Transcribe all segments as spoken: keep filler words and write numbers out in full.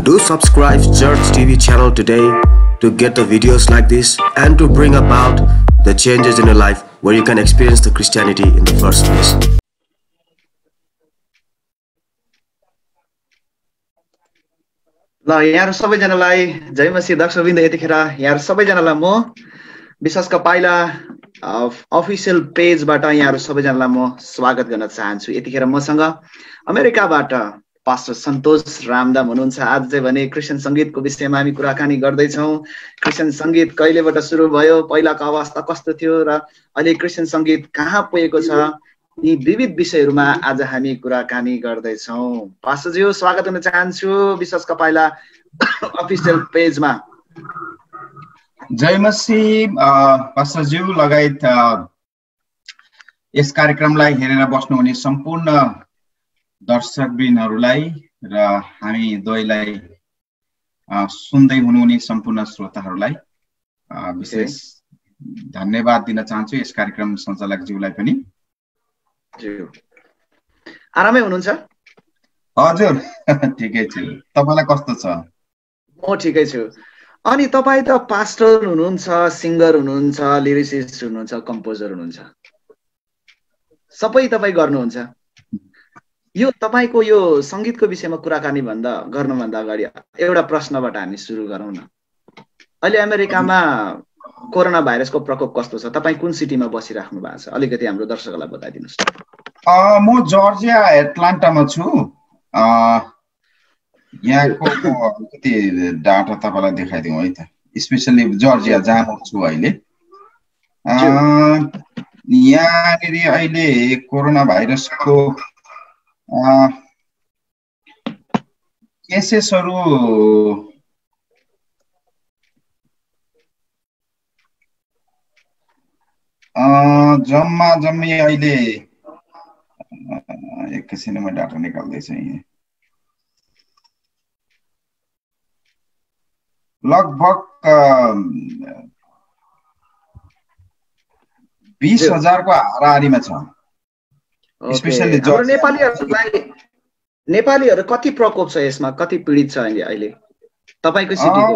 Do subscribe Church T V channel today to get the videos like this and to bring about the changes in your life where you can experience the Christianity in the first place. ल यार सबैजनालाई जय मसीह दर्शकवृन्द यतिखेर यार सबैजनालाई म विश्वासका पाइला official पेजबाट यार सबैजनालाई म स्वागत गर्न चाहन्छु। यतिखेर मसँग अमेरिकाबाट पास्टर सन्तोष रामदाम हुनुहुन्छ। आज चाहिँ भने क्रिस्चियन संगीतको विषयमा हामी कुराकानी गर्दै छौं। क्रिस्चियन संगीत कहिलेबाट सुरु भयो, पहिलाको अवस्था कस्तो थियो र अहिले क्रिस्चियन संगीत कहाँ पुगेको छ, यी विविध विषयहरुमा आज हामी कुराकानी गर्दै छौं। पास्टरज्यू स्वागत गर्न चाहन्छु विश्वासका पाइला अफिसियल पेजमा। जय मसीह पास्टरज्यू लगायत यस कार्यक्रमलाई हेरेर बस्नुहुने सम्पूर्ण दर्शकवृन्दहरुलाई र हामी दुवैलाई सुन्दै हुनुहुने सम्पूर्ण श्रोताहरुलाई विशेष धन्यवाद दिन चाहन्छु यस कार्यक्रम सञ्चालक ज्यूलाई पनि। ज्यू आरामै हुनुहुन्छ? हजुर ठिकै छु। तपाईलाई कस्तो छ? म ठिकै छु। अनि तपाई त पास्टर हुनुहुन्छ, सिंगर हुनुहुन्छ, लिरिसिस्ट हुनुहुन्छ, कम्पोजर हुनुहुन्छ, सबै तपाई गर्नुहुन्छ। यो तपाईको यो संगीतको विषयमा कुराकानी भन्दा गर्न भन्दा अगाडि एउटा प्रश्नबाट हामी सुरु गरौँ न। अहिले अमेरिकामा कोरोना भाइरसको प्रकोप कस्तो छ? तपाई कुन सिटीमा बसिराख्नु भएको छ? अलिकति हाम्रो दर्शकहरूलाई बताइदिनुस्। अ म जर्जिया एटलान्टामा छु। अ यहाँको अलिकति डाटा तपाईलाई देखाइदिउँ है त, स्पेशली जर्जिया जहाँ म छु अहिले। अ यहाँनेरि अहिले कोरोना भाइरसको केसेसहरु जम्मा जम्मी अहिले एकैछिन म डाटा निकाल्दैछु। लगभग बीस हजार को हाराहारीमा छ। स्पेशली हाम्रो नेपालीहरुलाई नेपालीहरु कति प्रकोप छ यसमा, कति पीडित छ अहिले अहिले तपाईको सिटीको?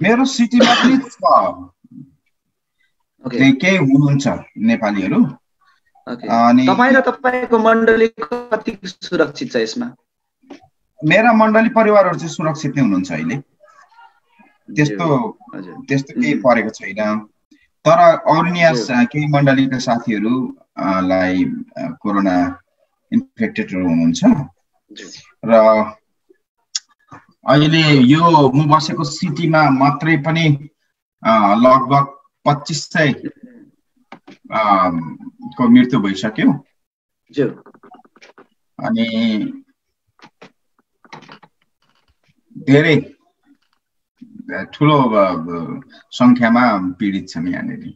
मेरो सिटीमा पनि छ। ओके केही हुनुहुन्छ नेपालीहरु? ओके अनि तपाई र तपाईको मण्डली कति सुरक्षित छ यसमा? मेरा मण्डली परिवारहरु चाहिँ सुरक्षित नै हुनुहुन्छ अहिले, त्यस्तो त्यस्तो केही परेको छैन। तर अन्य केही मण्डलीका साथीहरु लाई कोरोना इन्फेक्टेडहरु हुनुहुन्छ र अहिले यो म बसेको सिटीमा मात्रै पनि लगभग पच्चीस सय को मृत्यु भइसक्यो। अनि धेरै ठुलो संख्यामा पीडित छन् यहाँनेरि।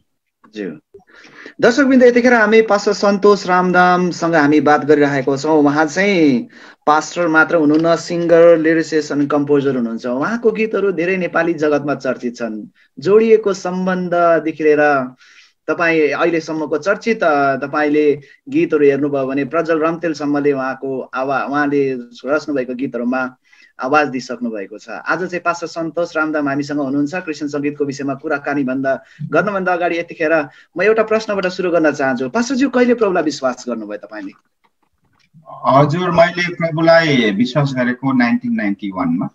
दर्शकवृन्द यतिखेर हामी पास्टर सन्तोष रामदामसँग हामी बात गरिरहेको छौँ। उहाँ चाहिँ पास्टर मात्र हुनुहुन्न, सिङ्गर, लिरिसिस्ट अनि कम्पोजर हुनुहुन्छ। उहाँको गीतहरू धेरै नेपाली जगतमा चर्चित छन्। जोडिएको सम्बन्धदेखि लिएर तपाईँ अहिलेसम्मको चर्चित तपाईँले गीतहरू हेर्नुभयो भने प्रज्वल रम्तेलसम्मले उहाँको आवा उहाँले रच्नुभएको गीतहरूमा आवाज दिइसक्नु भएको छ। आज चाहिँ पास्टर सन्तोष रामदाम हामीसँग हुनुहुन्छ। क्रिस्चियन संगीतको विषयमा कुराकानी भन्दा गर्नुभन्दा अगाडि यतिखेर म एउटा प्रश्नबाट सुरु गर्न चाहन्छु। पास्टरज्यू कहिले प्रभुलाई विश्वास गर्नुभयो तपाईँले? हजुर मैले प्रभुलाई विश्वास गरेको उन्नाइस सय इक्यानब्बे मा।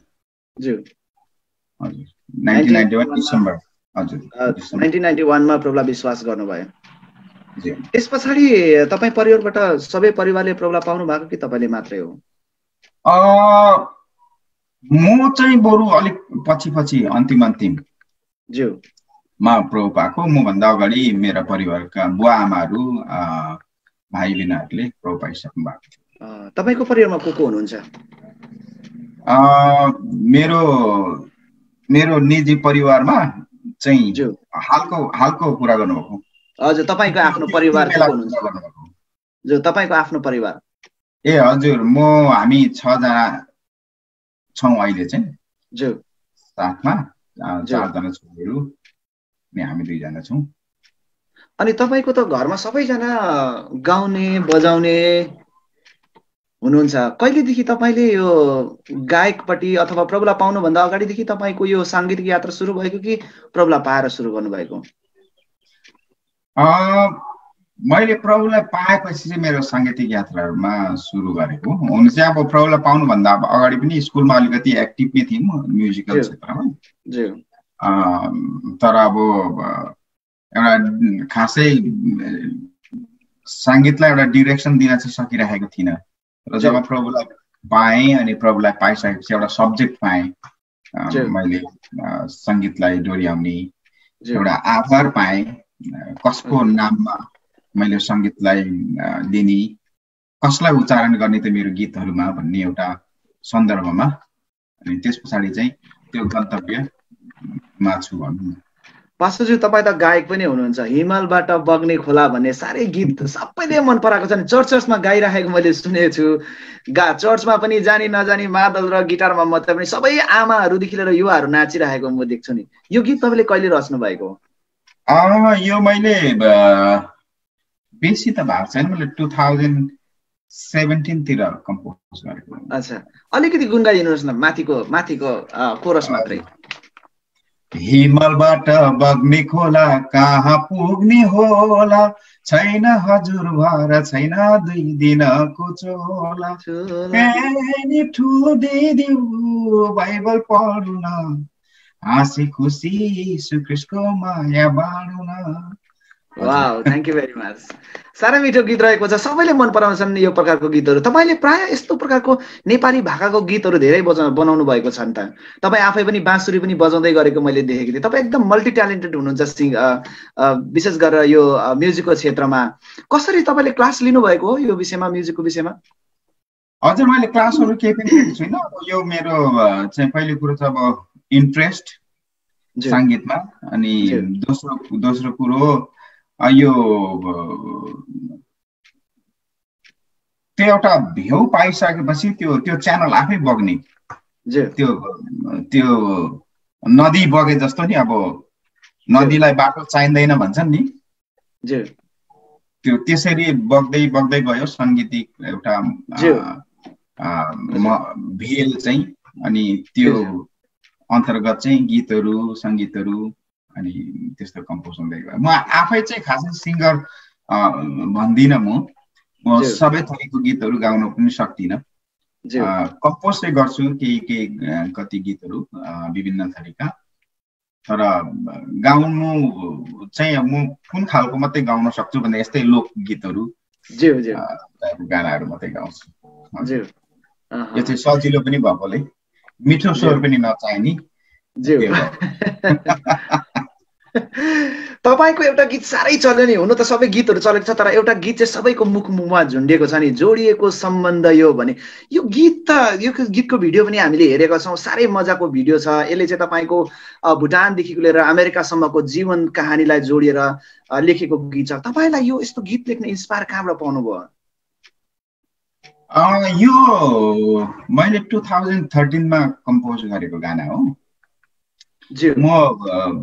ज्यू हजुर उन्नाइस सय इक्यानब्बे डिसेम्बर। हजुर उन्नाइस सय इक्यानब्बे मा प्रभुलाई विश्वास गर्नुभयो। ज्यू त्यसपछि तपाईं परिवारबाट सबै परिवारले प्रभुलाई पाउनु भएको कि तपाईले मात्रै हो? अ म चाहिँ बरु अलिक पछि पछि अन्तिम अन्तिम ज्यू मा प्रभु पाएको। म भन्दा अगाडि मेरा परिवारका बुवा आमाहरू भाइ बहिनीहरूले प्रभु पाइसक्नु भएको थियो। तपाईँको परिवारमा को को हुनुहुन्छ? मेरो मेरो निजी परिवारमा चाहिँ हालको हालको कुरा गर्नुभएको? हजुर तपाईँको आफ्नो परिवार जो तपाईँको आफ्नो परिवार। ए हजुर म हामी छ जना छौं अहिले चाहिँ। ज्यू साथमा चार जना छोरीहरु अनि हामी दुई जना छौं। अनि तपाईको त घरमा सबैजना गाउने बजाउने हुनुहुन्छ कहिलेदेखि तपाईले यो गायकपट्टि अथवा प्रभुलाई पाउनु भन्दा अगाडिदेखि तपाईको यो संगीत यात्रा सुरु भएको कि प्रभुलाई पाएर सुरु गर्नु भएको? अ मैले प्रभुलाई पाएपछि चाहिँ मेरो संगीत यात्रामा सुरु गरेको हुन चाहिँ अब प्रभुलाई पाउनु भन्दा अगाडि पनि स्कुलमा अलिकति एक्टिभ नै थिए म म्युजिकल क्षेत्रमा ज्यू अ तर अब एउटा खासै संगीतलाई एउटा डाइरेक्सन दिन चाहिँ सकिरहेको थिइनँ र जब प्रभुलाई पाएँ अनि प्रभुलाई पाइसकेपछि एउटा सब्जेक्ट पाएँ मैले संगीतलाई डोर्याउने एउटा आधार पाएँ कसको नाममा मैले संगीतलाई दिने कसलाई उच्चारण गर्ने त मेरो गीतहरुमा भन्ने एउटा सन्दर्भमा अनि त्यसपछि चाहिँ त्यो गन्तव्यमा छु भन्नु। पास्टर ज्यू तपाई त गायक पनि हुनुहुन्छ हिमालबाट बग्ने खोला भन्ने सारे गीत सबैले मन पराएको छन् चर्चचर्चमा गाइराखेको मैले सुनेको छु। गा चर्चमा पनि जानी नजानी मादल र गिटारमा मात्र पनि सबै आमाहरुदेखि लिएर युवाहरु नाचिरहेको म देख्छु नि। यो गीत तपाईले कहिले रच्नु भएको? अ यो मैले बेसी त भएको छैन मैले दुई हजार सत्र तिर कम्पोज गरेको। अच्छा अलिकति गुनगाइदिनुहोस् न माथिको माथिको कोरस मात्रै। हिमालबाट बग्ने खोला कहाँ पुग्ने होला छैन हजुर भर छैन दुई दिनको चोला एनी ठु दिदिउ बाइबल पढ्न हाँसी खुसी यीशु ख्रिस्टको माया बाँड्न। Wow thank you very much. सारा मिठो गीत रहेको छ सबैले मन पराउँछन् यो प्रकारको गीतहरु। तपाईले प्राय यस्तो प्रकारको नेपाली भाकाको गीतहरु धेरै बनाउनु भएको छ नि त। तपाई आफै पनि बाँसुरी पनि बजाउँदै गरेको मैले देखेको थिएँ। तपाई एकदम मल्टी ट्यालेन्टेड हुनुहुन्छ सिंग विशेष गरेर यो म्युजिकको क्षेत्रमा। कसरी तपाईले क्लास लिनु भएको हो यो विषयमा म्युजिकको विषयमा? हजुर मैले क्लासहरु केही पनि लिएको छैन। यो मेरो चाहिँ पहिलो कुरा चाहिँ अब इन्ट्रेस्ट संगीतमा अनि दोस्रो दोस्रो कुरा यो त्यो एउटा भेउ पाइसकेपछि त्यो त्यो च्यानल आफै बग्ने त्यो त्यो नदी बगे जस्तो नि अब नदीलाई बाटो चाहिँदैन भन्छन् नि त्यो त्यसरी बग्दै बग्दै गयो संगीतिक एउटा भेल चाहिँ अनि त्यो अन्तर्गत चाहिँ गीतहरू संगीतहरू अनि त्यस्तो कम्पोज हुँदै गयो। म आफै चाहिँ खासै सिंगर भन्दिन म म सबै थरीको गीतहरू गाउन पनि सक्दिन कम्पोज चाहिँ गर्छु केही केही कति गीतहरू विभिन्न थरीका तर गाउनु चाहिँ म कुन खालको मात्रै गाउन सक्छु भन्दा यस्तै लोक गीतहरू ज्यू ज्यू गानाहरू मात्रै गाउँछु। हजुर यो चाहिँ सजिलो पनि भएकोले मिठो स्वर पनि नचाहिने ज्यू तपाईको एउटा गीत सारै चल्यो नि। हुनु त सबै गीतहरु चलेको छ तर एउटा गीत चाहिँ सबैको मुख मुखमा झुन्डेको छ नि जोडिएको सम्बन्ध यो भने यो गीत त यो गीतको भिडियो पनि हामीले हेरेका छौं सारै मजाको भिडियो छ। यसले चाहिँ तपाईको भुटानदेखि लिएर अमेरिकासम्मको जीवन कहानीलाई जोडेर लेखेको गीत छ। तपाईलाई यो यस्तो गीत लेख्न इन्स्पायर कहाँबाट पाउनुभयो? अ यो मैले दुई हजार तेह्र मा कम्पोज गरेको गाना हो। म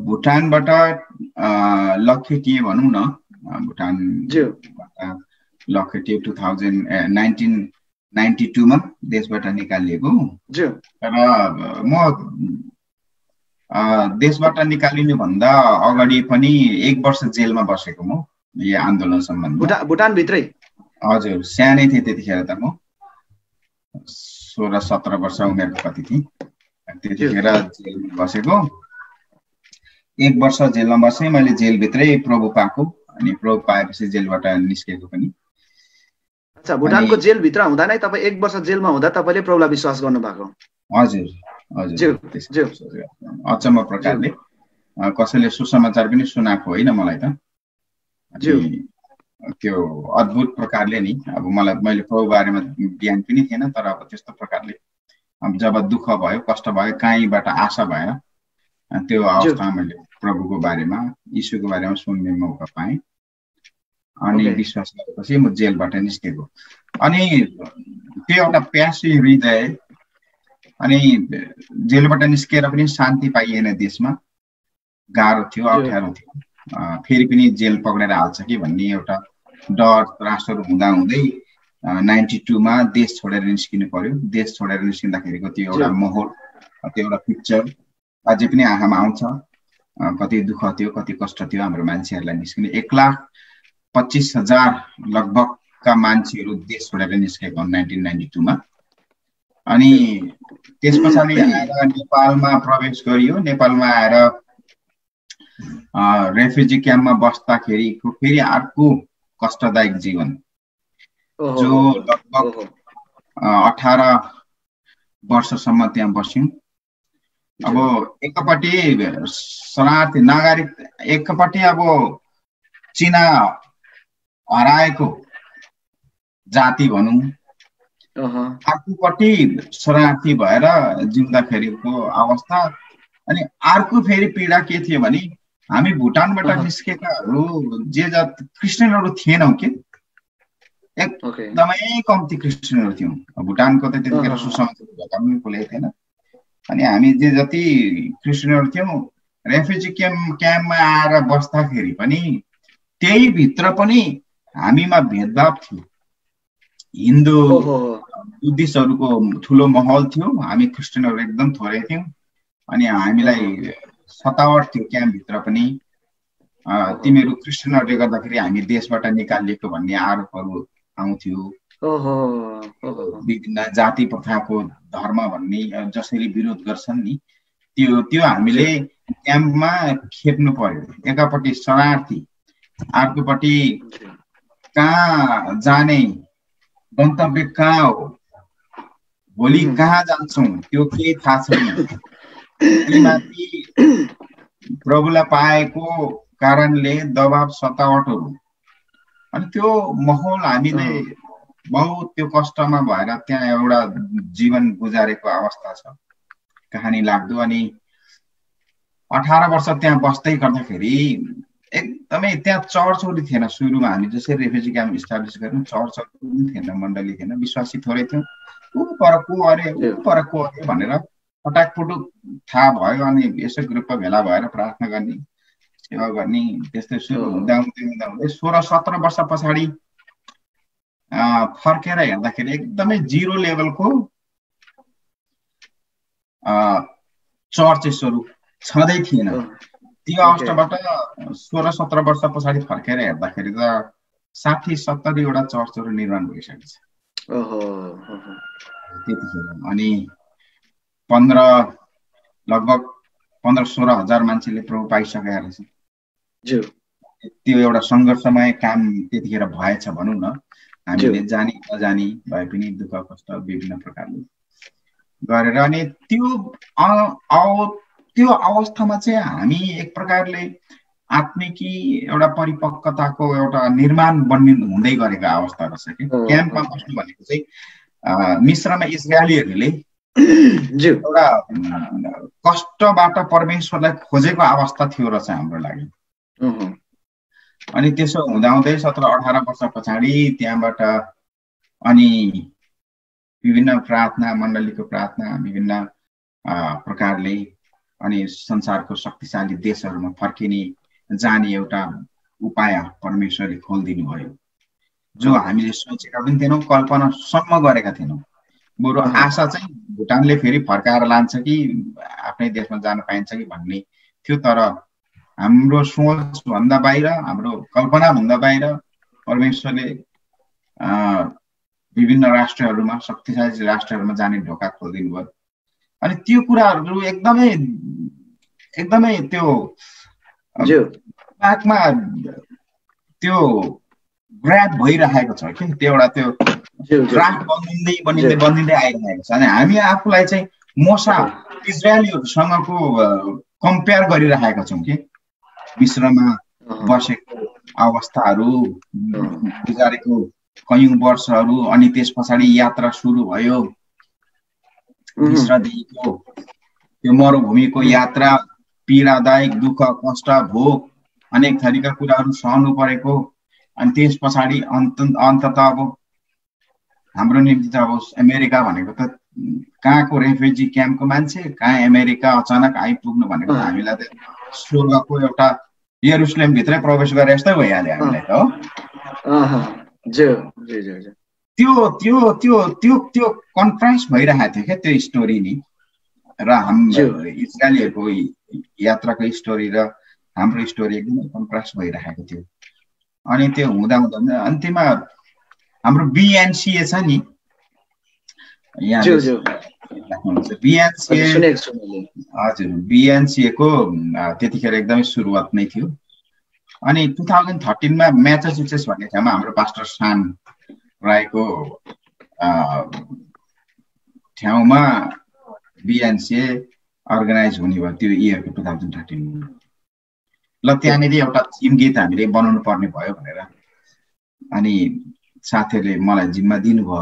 भुटानबाट लखेटिए भनौं न भुटान लखेटिए उन्नाइस सय बानब्बे मा देशबाट निकालिएको तर म देशबाट निकालिनु भन्दा अगाडि पनि एक वर्ष जेलमा बसेको म यो आन्दोलन सम्बन्धमा भुटान भित्रै। हजुर सानै थिएँ त्यतिखेर त म सोह्र सत्र वर्ष उमेर कति थिएँ त्यतिखेर जेलमा बसेको एक वर्ष जेलमा बसेँ मैले जेलभित्रै प्रभु पाएको अनि प्रभु पाएपछि जेलबाट निस्केको पनि। अच्छा भुटानको जेलभित्र हुँदा नै तपाई एक वर्ष जेलमा हुँदा तपाईले प्रभुलाई विश्वास गर्नु भएको? हजुर हजुर अचम्म प्रकारले कसैले सुसमाचार पनि सुनाएको होइन मलाई त त्यो अद्भुत प्रकारले नि अब मलाई मैले प्रभु बारेमा ज्ञान पनि थिएन तर अब त्यस्तो प्रकारले अब जब दुःख भयो कष्ट भयो कहीँबाट आशा भएर त्यो अवस्था मैले प्रभुको बारेमा यीशुको बारेमा सुन्ने मौका पाएँ अनि विश्वास गरेपछि म जेलबाट निस्केको अनि त्यो एउटा प्यासी हृदय अनि जेलबाट निस्केर पनि शान्ति पाइएन देशमा गाह्रो थियो अप्ठ्यारो थियो फेरि पनि जेल पक्रेर हाल्छ कि भन्ने एउटा डर त्रासहरू हुँदाहुँदै ninety-two मा देश छोडेर निस्किनु पर्यो देश छोडेर निस्किँदाखेरिको त्यो एउटा मोह त्यो एउटा पिक्चर अझै पनि आँखामा आउँछ कति दुख थियो कति कष्ट थियो हाम्रो मान्छेहरुलाई निस्किने एक लाख पच्चीस हजार लगभग का मान्छेहरु देश छोडेर निस्केको nineteen ninety-two मा अनि त्यसपछि नेपालमा प्रवेश गरियो नेपालमा आएर अ रेफ्युजी क्याम्पमा बस्दाखेरिको फेरि अर्को कष्टदायक जीवन जो लगभग अठारह वर्षसम्म त्यहाँ बस्यौं अब एकपटि शरणार्थी नागरिक एकपटि अब चीना हराएको जाति भनौं अर्कोपटि शरणार्थी भएर जिउँदाखेरिको अवस्था अनि अर्को फेरि पीडा के थियो भने हामी भुटानबाट निस्केकाहरू जे जत क्रिस्चियनहरू थिएनौं के एकदमै कम्ती क्रिस्चियनहरू थियौं भुटानको त त्यतिखेर सुसमाचार भएकामै कुलै थिएन अनि हामी जे जति क्रिस्चियनहरू थियौं रेफ्युजी क्याम्प क्याम्पमा आएर बस्दाखेरि पनि त्यही भित्र पनि हामीमा भेदभाव थियो हिन्दू बुद्धिस्टहरूको ठूलो माहौल थियो हामी क्रिस्चियनहरू एकदम थोरै थियौं अनि हामीलाई सतावट थियो क्याम्प भित्र पनि तिमीहरू क्रिस्चियनहरूले गर्दाखेरि हामी देशबाट निकालिएको भन्ने आरोपहरू आउँथ्यो ओहो विभिन्न जाति प्रथाको धर्म भन्ने जसरी विरोध गर्छन् नि त्यो त्यो हामीले क्याम्पमा खेप्नु पर्यो एकपटि शरणार्थी अर्कोपटि कहाँ जाने गन्तव्य कहाँ हो भोलि कहाँ जान्छौं त्यो के थाहा छैन माथि प्रभुलाई पाएको कारणले दबाब सतावटहरू अनि त्यो माहौल हामीले बहुत त्यो कष्टमा भएर त्यहाँ एउटा जीवन गुजारेको अवस्था छ कहानी लाग्दो अनि अठारह वर्ष त्यहाँ बस्दै गर्दाखेरि एकदमै त्यहाँ चर्चहरू थिएन सुरुमा हामी जसरी रेफ्युजी क्याम्प इस्टाब्लिस गर्नु चर्चहरू पनि थिएन मण्डली थिएन विश्वासी थोरै थियो ऊ परको अरे ऊ परको अरे भनेर फटाकफुटुक थाहा भयो अनि यसो ग्रुपमा भेला भएर प्रार्थना गर्ने सेवा गर्ने त्यस्तै सुरु हुँदा हुँदै हुँदै सोह्र सत्र वर्ष पछाडि अ फर्केर हेर्दाखेरि एकदमै जीरो लेभलको अ चर्चेसहरू छदै थिएन त्यो अवस्थाबाट सोह्र सत्र वर्ष पछाडि फर्केर हेर्दाखेरि त साठी सत्तरी वटा चर्चहरू निर्माण भइसकेको छ ओहो अनि पन्ध्र लगभग पन्ध्र सोह्र हजार मान्छेले प्रभु पाइसकेका रहेछ ज्यू त्यो एउटा संघर्षमय काम त्यतिखेर भएछ भनौँ न हामीले जानी नजानी भए पनि दुःख कष्ट विभिन्न प्रकारले गरेर अनि त्यो त्यो अवस्थामा चाहिँ हामी एक प्रकारले आत्मिकी एउटा परिपक्वताको एउटा निर्माण बन्ने हुँदै गरेको अवस्था रहेछ कि क्याम्पमा बस्नु भनेको चाहिँ मिश्रमा इजरायलीहरूले एउटा कष्टबाट परमेश्वरलाई खोजेको अवस्था थियो रहेछ हाम्रो लागि अनि त्यसो हुँदाहुँदै सत्र अठारह वर्ष पछाडि त्यहाँबाट अनि विभिन्न प्रार्थना मण्डलीको प्रार्थना विभिन्न प्रकारले अनि संसारको शक्तिशाली देशहरूमा फर्किने जाने एउटा उपाय परमेश्वरले खोलिदिनु भयो जो हामीले सोचेका पनि थिएनौँ कल्पनासम्म गरेका थिएनौँ बरु आशा चाहिँ भुटानले फेरि फर्काएर लान्छ कि आफ्नै देशमा जान पाइन्छ कि भन्ने थियो तर हाम्रो सोच भन्दा बाहिर हाम्रो कल्पना भन्दा बाहिर परमेश्वरले विभिन्न राष्ट्रहरूमा शक्तिशाली राष्ट्रहरूमा जाने ढोका खोलिदिनु भयो अनि त्यो कुराहरू एकदमै एकदमै त्यो दिमागमा त्यो ग्राब भइरहेको छ कि त्यो एउटा त्यो ड्राफ्ट बनिँदै बनिँदै बनिँदै आइरहेको छ अनि हामी आफूलाई चाहिँ मोसा इजरायलीहरूसँगको कम्पेयर गरिरहेका छौँ कि मिश्रमा बसेको अवस्थाहरू गुजारेको कयौं वर्षहरू अनि त्यस पछाडि यात्रा सुरु भयो मिश्रदेखिको त्यो मरुभूमिको यात्रा पीडादायक दुःख कष्ट भोग अनेक थरीका कुराहरू सहनु परेको अनि त्यस पछाडि अन्त अन्तत अब हाम्रो निम्ति त अब अमेरिका भनेको त कहाँको रेफ्युजी क्याम्पको मान्छे कहाँ अमेरिका अचानक आइपुग्नु भनेको हामीलाई त स्वर्गको एउटा यरुसलेम भित्रै प्रवेश गरे जस्तै भइहाल्यो हामीलाई त हो त्यो त्यो त्यो त्यो त्यो कन्फ्रेन्स भइरहेको थियो के त्यो स्टोरी नि र हाम्रो इजरायलको यात्राको स्टोरी र हाम्रो स्टोरी एकदम कन्फ्रेन्स भइरहेको थियो अनि त्यो हुँदा हुँदा अन्तिममा हाम्रो बीएनसीए छ नि यहाँ ज्यू ज्यू बीएनसीए हजुर बीएनसीए को त्यतिखेर एकदमै सुरुवात नै थियो अनि दुई हजार तेह्र मा म्यासाचुसेट्स भन्ने ठाउँमा हाम्रो पास्टर सान राईको ठाउँमा बीएनसीए अर्गनाइज हुने भयो त्यो इयरको दुई हजार तेह्र मा ल त्यहाँनेरि एउटा थीम गीत हामीले बनाउनु पर्ने भयो भनेर अनि साथीहरुले मलाई जिम्मा दिनुभयो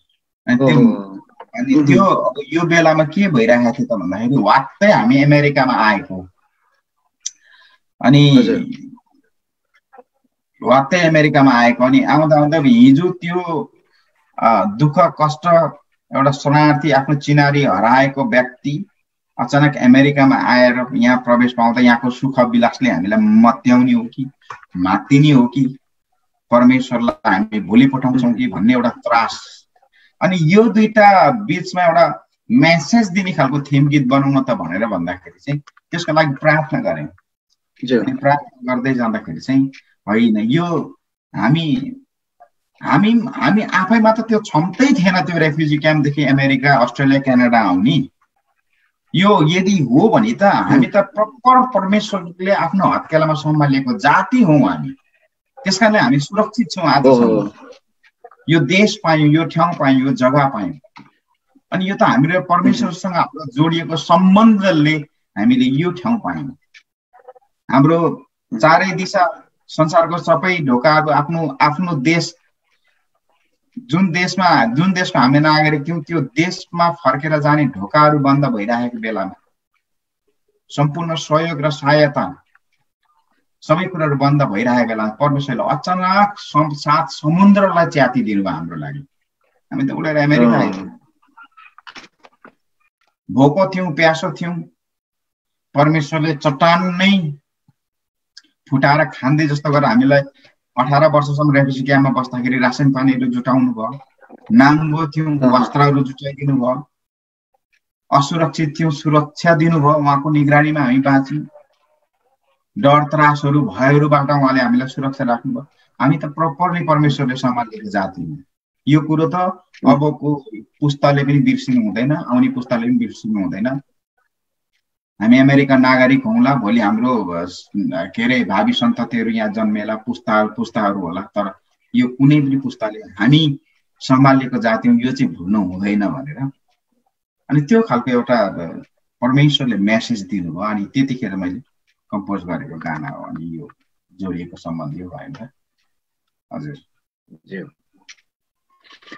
थियो अनि त्यो यो बेलामा के भइरहेको थियो त भन्दाखेरि वाक्कै हामी अमेरिकामा आएको अनि वाक्कै अमेरिकामा आएको अनि आउँदा आउँदा हिजो त्यो दुःख कष्ट एउटा शरणार्थी आफ्नो चिनारी हराएको व्यक्ति अचानक अमेरिकामा आएर यहाँ प्रवेश पाउँदा यहाँको सुख विलासले हामीलाई मत्याउने हो कि मातिनी हो कि परमेश्वरलाई हामी भोलि पठाउँछौँ कि भन्ने एउटा त्रास अनि यो दुईटा बीचमा एउटा मेसेज दिने खालको थीम गीत बनाउन त भनेर भन्दाखेरि चाहिँ त्यसको लागि प्रार्थना गरेँ प्रार्थना गर्दै जाँदाखेरि चाहिँ होइन यो हामी हामी हामी आफैमा त त्यो क्षमतै थिएन त्यो रेफ्युजी क्याम्पदेखि अमेरिका अस्ट्रेलिया क्यानाडा आउने यो यदि हो भने त हामी त प्रपर परमेश्वरले आफ्नो हत्केलामा सम्हालेको जाति हौँ हामी त्यसकारणले हामी सुरक्षित छौँ आजसम्म यो देश पायौँ यो ठाउँ पायौँ यो जग्गा पायौँ अनि यो त हामीले परमेश्वरसँग हाम्रो जोडिएको सम्बन्धले हामीले यो ठाउँ पायौँ हाम्रो चारै दिशा संसारको सबै ढोकाको आफ्नो आफ्नो देश जुन देशमा जुन देशको हामी नागरिक थियौँ त्यो देशमा फर्केर जाने ढोकाहरू बन्द भइरहेको बेलामा सम्पूर्ण सहयोग र सहायता सबै कुराहरू बन्द भइरहेको बेलामा परमेश्वरले अचानक सात समुद्रलाई च्याति दिनुभयो हाम्रो लागि हामी त उडेर अमेरिका आयौँ भोको थियौँ प्यासो थियौँ परमेश्वरले चट्टान नै फुटाएर खाँदै जस्तो गरेर हामीलाई अठार वर्षसम्म रेफ्युजी क्याम्पमा बस्दाखेरि रासन पानीहरू जुटाउनु भयो नाङ्गो थियौँ वस्त्रहरू जुटाइदिनु भयो असुरक्षित थियौँ सुरक्षा दिनुभयो उहाँको निगरानीमा हामी बाँच्यौँ डर त्रासहरू भयहरूबाट उहाँले हामीलाई सुरक्षा राख्नुभयो हामी त प्रपरली परमेश्वरले सम्हालेको जाति यो कुरो त अबको पुस्ताले पनि बिर्सिनु हुँदैन आउने पुस्ताले पनि बिर्सिनु हुँदैन हामी अमेरिका नागरिक हौँला भोलि हाम्रो के अरे भावी सन्ततिहरू यहाँ जन्मेला पुस्ता पुस्ताहरू होला तर यो कुनै पनि पुस्ताले हामी सम्हालेको जाति हौँ यो चाहिँ भुल्नु हुँदैन भनेर अनि त्यो खालको एउटा परमेश्वरले म्यासेज दिनुभयो अनि त्यतिखेर मैले कम्पोज गरेको गाना हो अनि यो जोडिएको सम्बन्धी भयो नि त हजुर ज्यू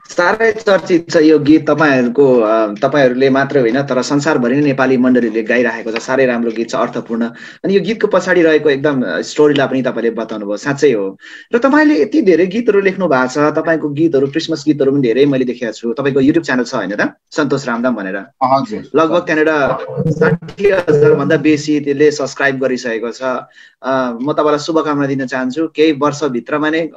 सारै चर्चित छ यो गीत तपाईहरुको तपाईहरुले मात्र होइन तर संसारभरि नै नेपाली मण्डलीले गाइरहेको छ सारै राम्रो गीत छ अर्थपूर्ण अनि यो गीतको पछाडी रहेको एकदम स्टोरीला पनि तपाईले बताउनु भयो साच्चै हो र तपाईले यति धेरै गीतहरु लेख्नु भएको छ तपाईको गीतहरु क्रिसमस गीतहरु पनि धेरै मैले देखेको छु तपाईको युट्युब च्यानल छ हैन त सन्तोष रामदाम भनेर हजुर लगभग त्यहाँनेर साठी हजार भन्दा बेसी त्यसले सब्स्क्राइब गरिसकेको छ म तपाईलाई शुभकामना दिन चाहन्छु केही वर्ष भित्रमा नै एक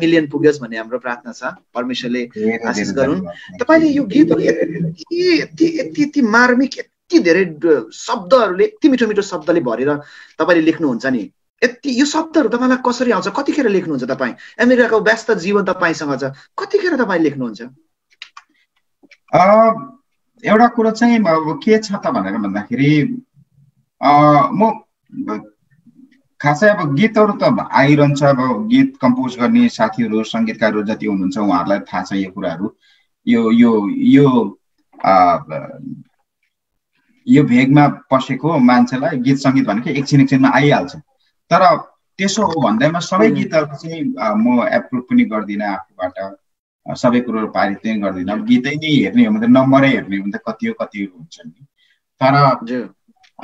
मिलियन पुगोस् भन्ने हाम्रो प्रार्थना छ परमेश्वरले आशिष गरौँ तपाईले यो गीतहरु यति यति यति यति मार्मिक यति धेरै शब्दहरुले यति मिठो मिठो शब्दले भरेर तपाईले लेख्नुहुन्छ नि यति यो शब्दहरु तपाईलाई कसरी आउँछ कतिखेर लेख्नुहुन्छ तपाई अमेरिकाको व्यस्त जीवन तपाईसँग छ कतिखेर तपाई लेख्नुहुन्छ अ एउटा कुरा चाहिँ के छ त भनेर भन्दाखेरि अ म खासै अब गीतहरु त आइरन्छ अब गीत कम्पोज गर्ने साथीहरु संगीतकारहरु जति हुनुहुन्छ उहाँहरुलाई थाहा छ यो कुराहरु यो यो यो यो भेगमा पसेको मान्छेलाई गीत संगीत भनेको एकछिन एकछिनमा आइहाल्छ तर त्यसो हो भन्दैमा सबै गीतहरु चाहिँ म एप्रुभ पनि गर्दिन आफूबाट सबै कुरो पारित नै गर्दैन अब गीतै नै हेर्ने हो भने नम्बरै हेर्ने हो भने कति हो कति हुन्छ नि तर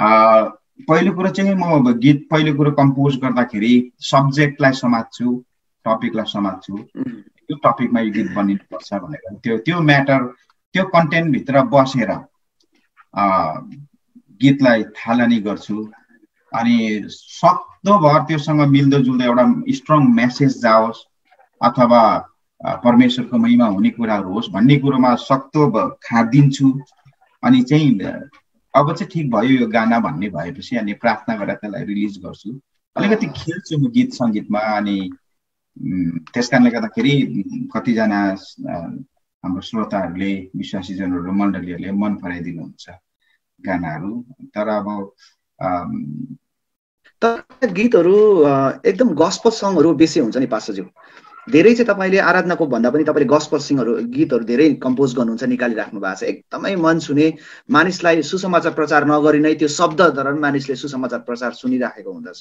अ पहिलो कुरा चाहिँ म गीत पहिलो कुरा कम्पोज गर्दाखेरि सब्जेक्टलाई समात्छु टपिकलाई समात्छु यो टपिकमा यो गीत बनिनु पर्छ भनेर त्यो त्यो म्याटर त्यो कन्टेन्ट भित्र बसेर अ गीतलाई थालनी गर्छु अनि सक्दोभर त्योसँग मिल्दोजुल्दो एउटा स्ट्रङ मेसेज जाओस् अथवा परमेश्वरको महिमा हुने कुराहरु होस् भन्ने कुरामा सक्तो खादिन्छु अनि चाहिँ अब चाहिँ ठीक भयो यो गाना भन्ने भएपछि अनि प्रार्थना गरेर त्यसलाई रिलिज गर्छु अलिकति खेल्छु म गीत संगीतमा अनि त्यसकारणले गर्दाखेरि कति जना हाम्रो श्रोताहरुले विश्वासीजनहरु मण्डलीहरुले मन पराइदिनु हुन्छ गानाहरु तर अब तर गीतहरु एकदम गॉस्पेल सङहरु बेसी हुन्छ नि पास्टर ज्यू धेरै चाहिँ तपाईले आराधनाको भन्दा पनि तपाईले गॉस्पेल सिंगहरु गीतहरु धेरै कम्पोज गर्नुहुन्छ निकाली राख्नु भएको छ एकदमै मन सुने मानिसलाई सुसमाचार प्रचार नगरी नै त्यो शब्द धरन मानिसले सुसमाचार प्रचार सुनिराखेको हुँदछ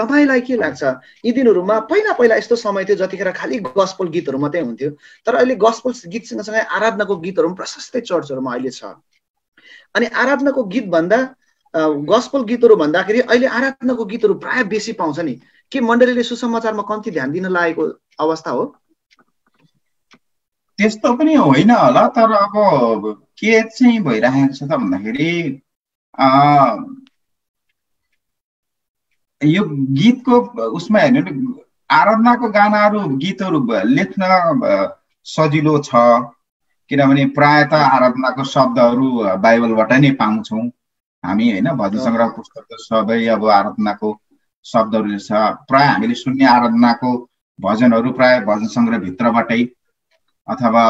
तपाईलाई के लाग्छ यी दिनहरुमा पहिला पहिला यस्तो समय थियो जतिखेर खाली गॉस्पेल गीतहरु मात्रै हुन्थ्यो तर अहिले गॉस्पेल गीत सँगसँगै आराधनाको गीतहरु प्रशस्तै चर्चहरुमा अहिले छ अनि आराधनाको गीत भन्दा गॉस्पेल गीतहरु भन्दाखेरि अहिले आराधनाको गीतहरु प्राय बेसी पाउँछ नि के मण्डलीले सुसमाचारमा कम्ती ध्यान दिन लागेको अवस्था हो त्यस्तो पनि होइन होला तर अब के चाहिँ भइरहेको छ त भन्दाखेरि अ यो गीतको उसमा हेर्नु आराधनाको गानाहरु गीतहरु लेख्न सजिलो छ किनभने प्राय त आराधनाको शब्दहरु बाइबलबाट नै पाउँछौं हामी हैन भजन संग्रह पुस्तकको सबै अब आराधनाको शब्दहरु छ प्राय हामीले सुन्ने आराधनाको भजनहरु प्राय भजन संग्रह भित्रबाटै अथवा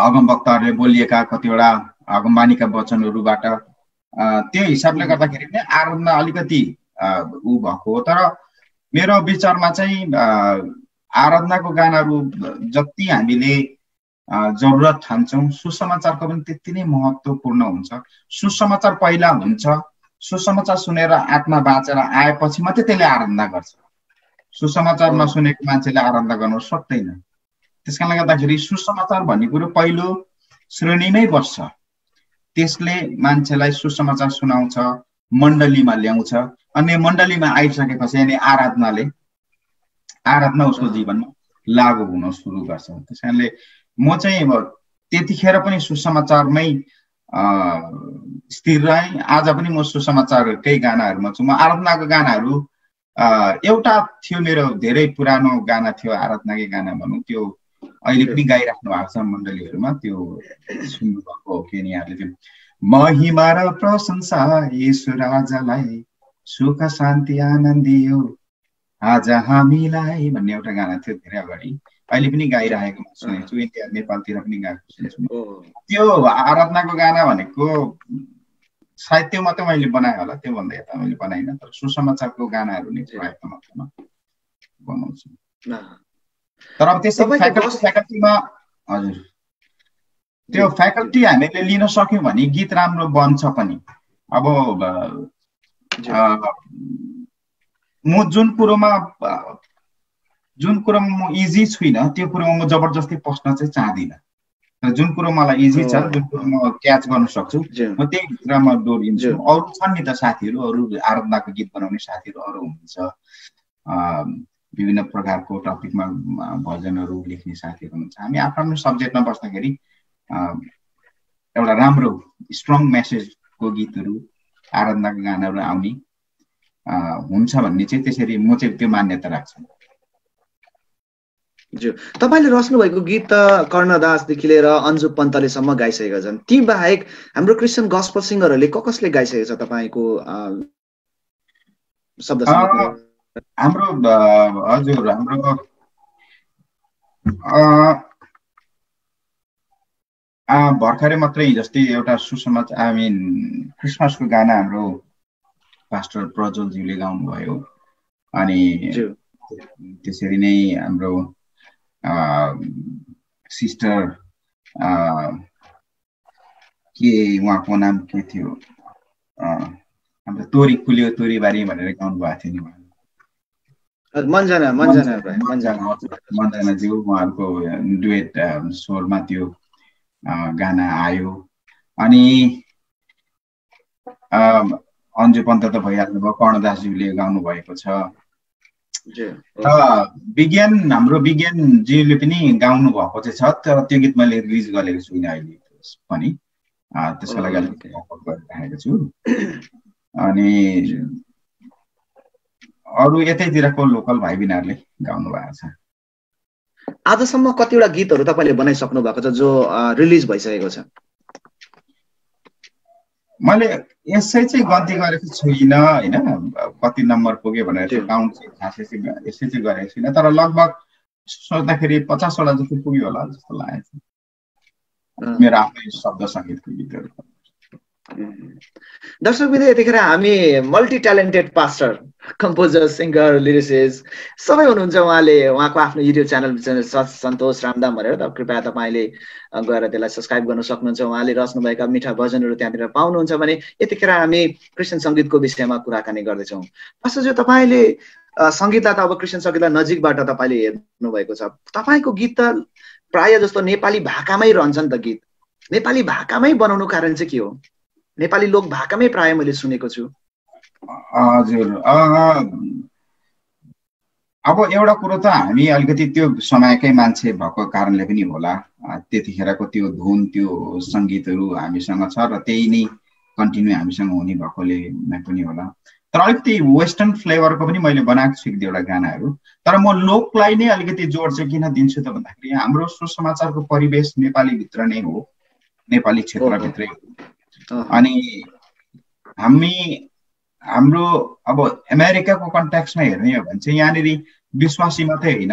अगमवक्ताहरुले बोलिएका कतिवटा अगमवाणीका वचनहरुबाट त्यो हिसाबले गर्दाखेरि पनि आराधना अलिकति उ भएको हो तर मेरो विचारमा चाहिँ आराधनाको गानाहरु जति हामीले जरुरत ठान्छौं सुसमाचारको पनि त्यति नै महत्त्वपूर्ण हुन्छ सुसमाचार पहिला हुन्छ सुसमाचार सुनेर आत्मा बाँचेर आएपछि मात्रै त्यसले आराधना गर्छ सुसमाचार नसुनेको मान्छेले आराधना गर्न सक्दैन त्यसकारणले गर्दाखेरि सुसमाचार भन्ने कुरा पहिलो श्रेणीमै बस्छ त्यसले मान्छेलाई सुसमाचार सुनाउँछ मण्डलीमा ल्याउँछ अनि मण्डलीमा आइसकेपछि अनि आराधनाले आराधना उसको जीवनमा लागू हुन सुरु गर्छ त्यसकारणले म चाहिँ त्यतिखेर पनि सुसमाचारमै स्थिर रहे आज पनि म सुसमाचारकै गानाहरुमा छु म आराधनाको गानाहरु एउटा थियो मेरो धेरै पुरानो गाना थियो आराधनाकै गाना भन्नु त्यो अहिले पनि गाइराख्नु भएको छ मण्डलीहरुमा त्यो सुन्नु भएको हो केनीहरुले त्यो महिमा र प्रशंसा येशू राजालाई सुख शान्ति आनन्द दियो आज हामीलाई भन्ने एउटा गाना थियो धेरै अगाडि अहिले पनि गाइरहेको म सुनेछु इन्डिया नेपालतिर पनि गाएको सुन्छु त्यो आराधनाको गाना भनेको सायद त्यो मात्र मैले बनाए होला त्यो भन्दा यता मैले बनाइन तर सुसमाचारको गानाहरु नि प्रायः मात्रामा बनाउँछु तर अब त्यसै फ्याकल्टीमा हजुर त्यो फ्याकल्टी हामीले लिन सक्यौ भने गीत राम्रो बन्छ पनि अब म जुन कुरोमा जुन कुरा म इजी छुइना त्यो कुरामा म जबरजस्ती पस्न चाहिँ चाहदिन तर जुन कुरा मलाई इजी छ जुन कुरा म क्याच गर्न सक्छु म त्यही भित्रमा डोरिन्छु अरु छन् नि त साथीहरु अरु आराधनाको गीत बनाउने साथीहरु अरु हुन्छ अ विभिन्न प्रकारको टपिकमा भजनहरु लेख्ने साथीहरु हुन्छ हामी आफ्नो सब्जेक्टमा बस्दाखेरि एउटा राम्रो स्ट्रङ मेसेजको गीतहरु आराधनाको गानाहरु आउने हुन्छ भन्ने चाहिँ त्यसरी म चाहिँ त्यो मान्यता राख्छु ज्यू तपाईले रच्नु भएको गीत त कर्णदास देखि लिएर अन्जु पन्तले सम्म गाइसकेका छन् ती बाहेक हाम्रो क्रिश्चियन गॉस्पेल सिंगरहरुले कसकसले गाइसकेको छ तपाईको शब्द संगीत हाम्रो हजुर हाम्रो अ भर्खरै मात्रै जस्तै एउटा सुसमाचार आई मिन क्रिसमसको गाना हाम्रो पास्टर प्रज्वल ज्यूले गाउनु भयो अनि त्यसरी नै हाम्रो सिस्टर के उहाँको नाम के थियो हाम्रो तोरी खुल्यो तोरी बारी भनेर गाउनु भएको थियो नि Manjana, Manjana, Manjana. Manjana, Jiu, Marco, duet, Sor Matthew, Ghana, Ayu. Ani Anju Panta Bhayalabha, Karnadasjule gaunu भएको छ. विज्ञान हाम्रो विज्ञान जीले पनि गाउनु भएको चाहिँ छ तर त्यो गीत मैले रिलिज गरेको छैन अहिले पनि त्यसको लागि अलिकति अपलोड गरिरहेको छु अनि अरु यतैतिरको लोकल भाइ बिनारले गाउनु भएको छ आजसम्म कतिवटा गीतहरु तपाईले बनाइसक्नु भएको छ जो रिलिज भइसकेको छ मैले यसै चाहिँ गन्ती गरेको छैन हैन कति नम्बर पुगे भनेर काउन्ट चाहिँ खासै चाहिँ यसै चाहिँ गरेको छैन तर लगभग सोच्दाखेरि पचास वटा जति पुग्यो होला जस्तो लाग्छ मेरो आफ्नै शब्द संगीतको गीतहरु दर्शकबिन्दु यतिखेर हामी multi talented pastor composer singer lyricist सबै हुनुहुन्छ उहाँले उहाँको आफ्नो युट्युब च्यानल सन्तोष रामदाम भनेर त कृपया तपाईले गएर त्यसलाई सब्स्क्राइब गर्न सक्नुहुन्छ उहाँले रचना भएका मिठा भजनहरू त्यहाँतिर पाउनुहुन्छ भने यतिखेर हामी क्रिस्चियन संगीतको विषयमा कुराकानी गर्दै छौं पास्टरज्यू तपाईले संगीतलाई त अब क्रिस्चियन संगीतलाई नजिकबाट तपाईले हेर्नु भएको छ तपाईको गीत त प्राय जस्तो नेपाली भाकामै रहन्छन् त गीत नेपाली भाकामै बनाउनु कारण चाहिँ के हो नेपाली लोक भाकामै प्राय मैले सुनेको छु हजुर अब एउटा कुरा त हामी अलिकति त्यो समयकै मान्छे भएको कारणले पनि होला त्यतिखेरको त्यो धुन त्यो संगीतहरु हामीसँग छ र त्यही नै कन्टिन्यु हामीसँग हुने भएकोले पनि होला तर अलिकति वेस्टर्न फ्लेभरको पनि मैले बनाएको छु एउटा गानाहरु तर म लोकलाई नै अलिकति जोड चाहिँ किन दिन्छु त भन्दाखेरि हाम्रो सुसमाचारको परिवेश नेपाली भित्र नै हो नेपाली क्षेत्र भित्रै अनि हामी हाम्रो अब अमेरिकाको कन्टेक्स्टमा हेर्ने हो भने चाहिँ यानेरी विश्वासी मात्रै हैन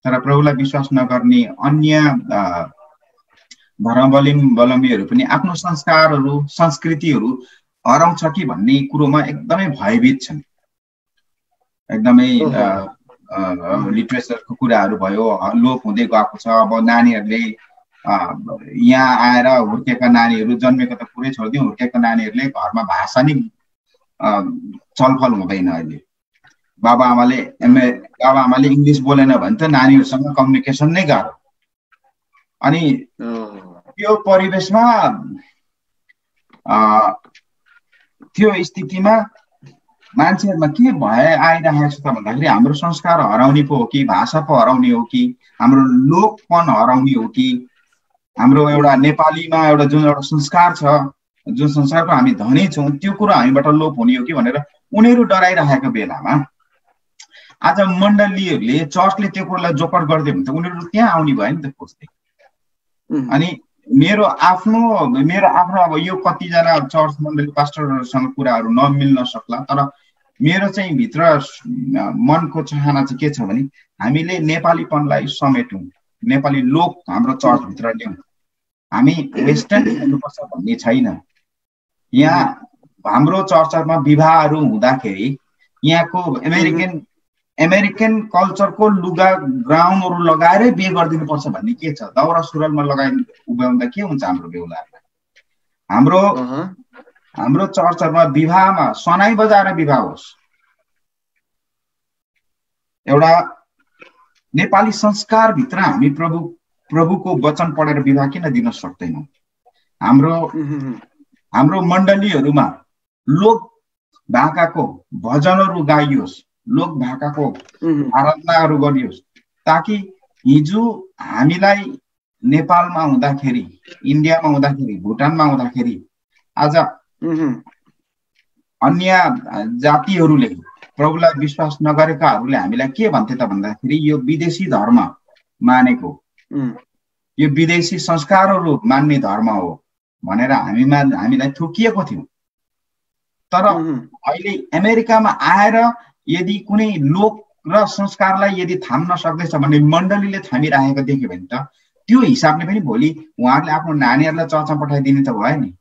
तर प्रभुलाई विश्वास नगर्ने अन्य धर्मावलम्बीहरू पनि आफ्नो संस्कारहरू संस्कृतिहरू हराउँछ कि भन्ने कुरोमा एकदमै भयभीत छन् एकदमै लिटरेचरको कुराहरू भयो लोप हुँदै गएको छ अब नानीहरूले यहाँ आएर हुर्केका नानीहरू जन्मेको त पुरै छोड्दियो हुर्केका नानीहरूले घरमा भाषा नै छलफल हुँदैन अहिले बाबा आमाले बाबा आमाले इंग्लिश बोलेन भने त नानीहरुसँग कम्युनिकेसन नै गाह्रो अनि त्यो परिवेशमा त्यो स्थितिमा मान्छेहरुमा के भए आइरहेको छ त भन्दाखेरि हाम्रो संस्कार हराउने पो हो कि भाषा पो हराउने हो कि हाम्रो लोकपन हराउने हो कि हाम्रो एउटा नेपालीमा एउटा जुन एउटा संस्कार छ जुन संस्कारको हामी धनी छौं त्यो कुरा हामीबाट लोप हुने हो कि भनेर उनीहरु डराइरहेको बेलामा आज मण्डलीहरुले चर्चले त्यो कुरालाई जोकर गर्दै हुन्छ उनीहरु त्यहाँ आउने भयो नि त खोज्दै अनि मेरो आफ्नो मेरो आफ्नो अब यो कति जना चर्च मण्डली पास्टरहरुसँग कुराहरु नमिल्न सक्ला तर मेरो चाहिँ भित्र मनको चाहना चाहिँ के छ भने हामीले नेपालीपनलाई समेटौं नेपाली लोक हाम्रो चर्च भित्र ल्याउँ हामी वेस्टर्न हुनुपर्छ भन्ने छैन यहाँ हाम्रो चर्चमा विवाहहरु हुँदाखेरि यहाँको अमेरिकन अमेरिकन कल्चरको लुगा ग्राउन्डहरु लगाएर बिहे गरिदिनुपर्छ भन्ने के छ दौरा सुरुवालमा लगाइ उभ्याउँदा के हुन्छ हाम्रो बेहुलाहरुलाई हाम्रो हाम्रो चर्चहरुमा विवाहमा सनाई बजाएर विवाह होस् एउटा नेपाली संस्कार भित्र हामी प्रभु प्रभुको वचन पढेर विवाह किन दिन सक्दैनौ हाम्रो हाम्रो मण्डलीहरुमा लोक भाकाको भजनहरु गाइयोस् लोक भाकाको आराधनाहरु गरियोस् ताकि हिजो हामीलाई नेपालमा हुँदाखेरि इन्डियामा हुँदाखेरि भुटानमा हुँदाखेरि आज अन्य जातिहरुले प्रभुलाई विश्वास नगरेकाहरुले हामीलाई के भन्थे त भन्दाखेरि यो विदेशी धर्म मानेको यो विदेशी संस्कारहरु मान्ने धर्म हो भनेर हामीमा हामीलाई ठोकिएको थियो तर अहिले अमेरिकामा आएर यदि कुनै लोक र संस्कारलाई यदि थाम्न सक्दैछ भने मण्डलीले थामिराखेको देख्यो भने त त्यो हिसाबले पनि भोलि उहाँहरूले आफ्नो नानीहरूलाई चर्चमा पठाइदिने त भयो नि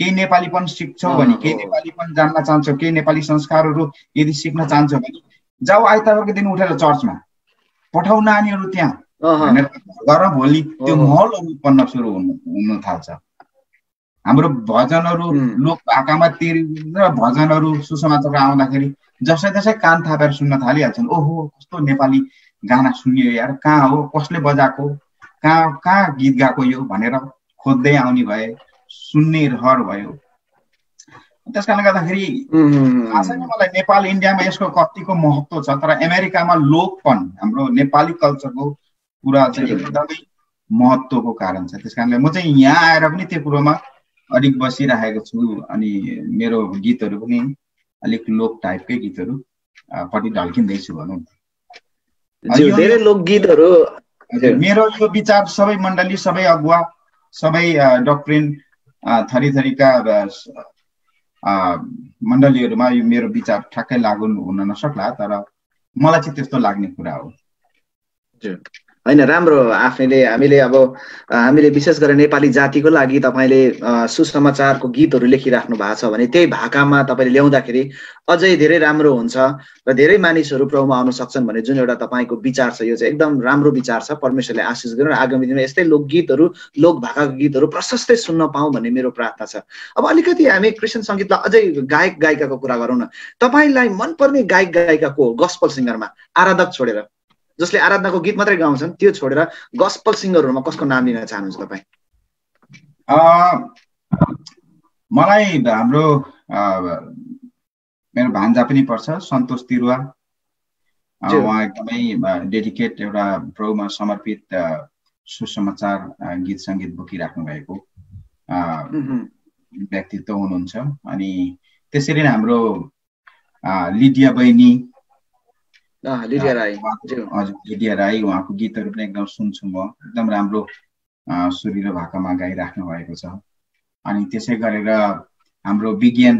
केही नेपालीपन सिक्छौ भने केही नेपालीपन जान्न चाहन्छौ केही नेपाली संस्कारहरु यदि सिक्न चाहन्छौ भने जाऊ आइतबारको दिन उठेर चर्चमा पठाउ नानीहरु त्यहाँ भनेर भोलि त्यो माहौल उत्पन्न सुरु हुन थाल्छ हाम्रो भजनहरु लोक भाकामा तिर र भजनहरु सुसमाचार आउँदाखेरि जसै त्यसै कान थापेर सुन्न थालिहाल्छन्। ओहो कस्तो नेपाली गाना सुनियो यार, कहाँ हो, कसले बजाको, कहाँ कहाँ गीत गाएको यो भनेर खोज्दै आउने भए, सुन्ने रहर भयो। त्यसकारणले गर्दाखेरि आशा नै मलाई नेपाल इन्डियामा यसको कतिको महत्त्व छ, तर अमेरिकामा लोकपन हाम्रो नेपाली कल्चरको कुरा चाहिँ एकदमै महत्त्वको कारण छ। त्यसकारणले म चाहिँ यहाँ आएर पनि त्यो कुरोमा अलिक बसिरहेको छु अनि मेरो गीतहरू पनि अलिक लोक टाइपकै गीतहरू पटि ढल्किँदैछु भनौँ न। धेरै लोक गीतहरू मेरो यो विचार सबै मण्डली, सबै अगुवा, सबै डक्ट्रिन थरी थरीका मण्डलीहरूमा यो मेरो विचार ठ्याक्कै लागु हुन नसक्ला, तर मलाई चाहिँ त्यस्तो लाग्ने कुरा हो। हैन राम्रो, आफैले हामीले अब हामीले विशेष गरेर नेपाली जातिको लागि तपाईले सुसमाचारको गीतहरू लेखिराख्नु भएको छ भने त्यही भाकामा तपाईले ल्याउँदाखेरि अझै धेरै राम्रो हुन्छ र धेरै मानिसहरू प्रभुमा आउन सक्छन् भने जुन एउटा तपाईको विचार छ यो चाहिँ एकदम राम्रो विचार छ। परमेश्वरले आशिष गरौँ र आगामी दिनमा यस्तै लोक गीतहरू, लोक भाकाको गीतहरू प्रशस्तै सुन्न पाऊँ भन्ने मेरो प्रार्थना छ। अब अलिकति हामी क्रिस्चियन संगीतलाई अझै गायक गायिकाको कुरा गरौँ न। तपाईलाई मनपर्ने गायक गायिका को हो गस्पल सिङ्गरमा? आराधक छोडेर, जसले आराधनाको गीत मात्रै गाउँछन् त्यो छोडेर गस्पल सिङ्गरहरुमा कसको नाम लिन चाहनुहुन्छ तपाई? अ मलाई हाम्रो मेरो भान्जा पनि पर्छ सन्तोष तिरुवा, उहाँ एकदमै डेडिकेट एउटा प्रभुमा समर्पित सुसमाचार गीत संगीत बोकिराख्नु भएको व्यक्तित्व हुनुहुन्छ। अनि त्यसरी नै हाम्रो लिडिया बहिनी लिडिया राई, हजुर लिडिया राई, उहाँको गीतहरू पनि एकदम सुन्छु म, एकदम राम्रो सुरीलो भाकामा गाइराख्नु भएको छ। अनि त्यसै गरेर हाम्रो विज्ञान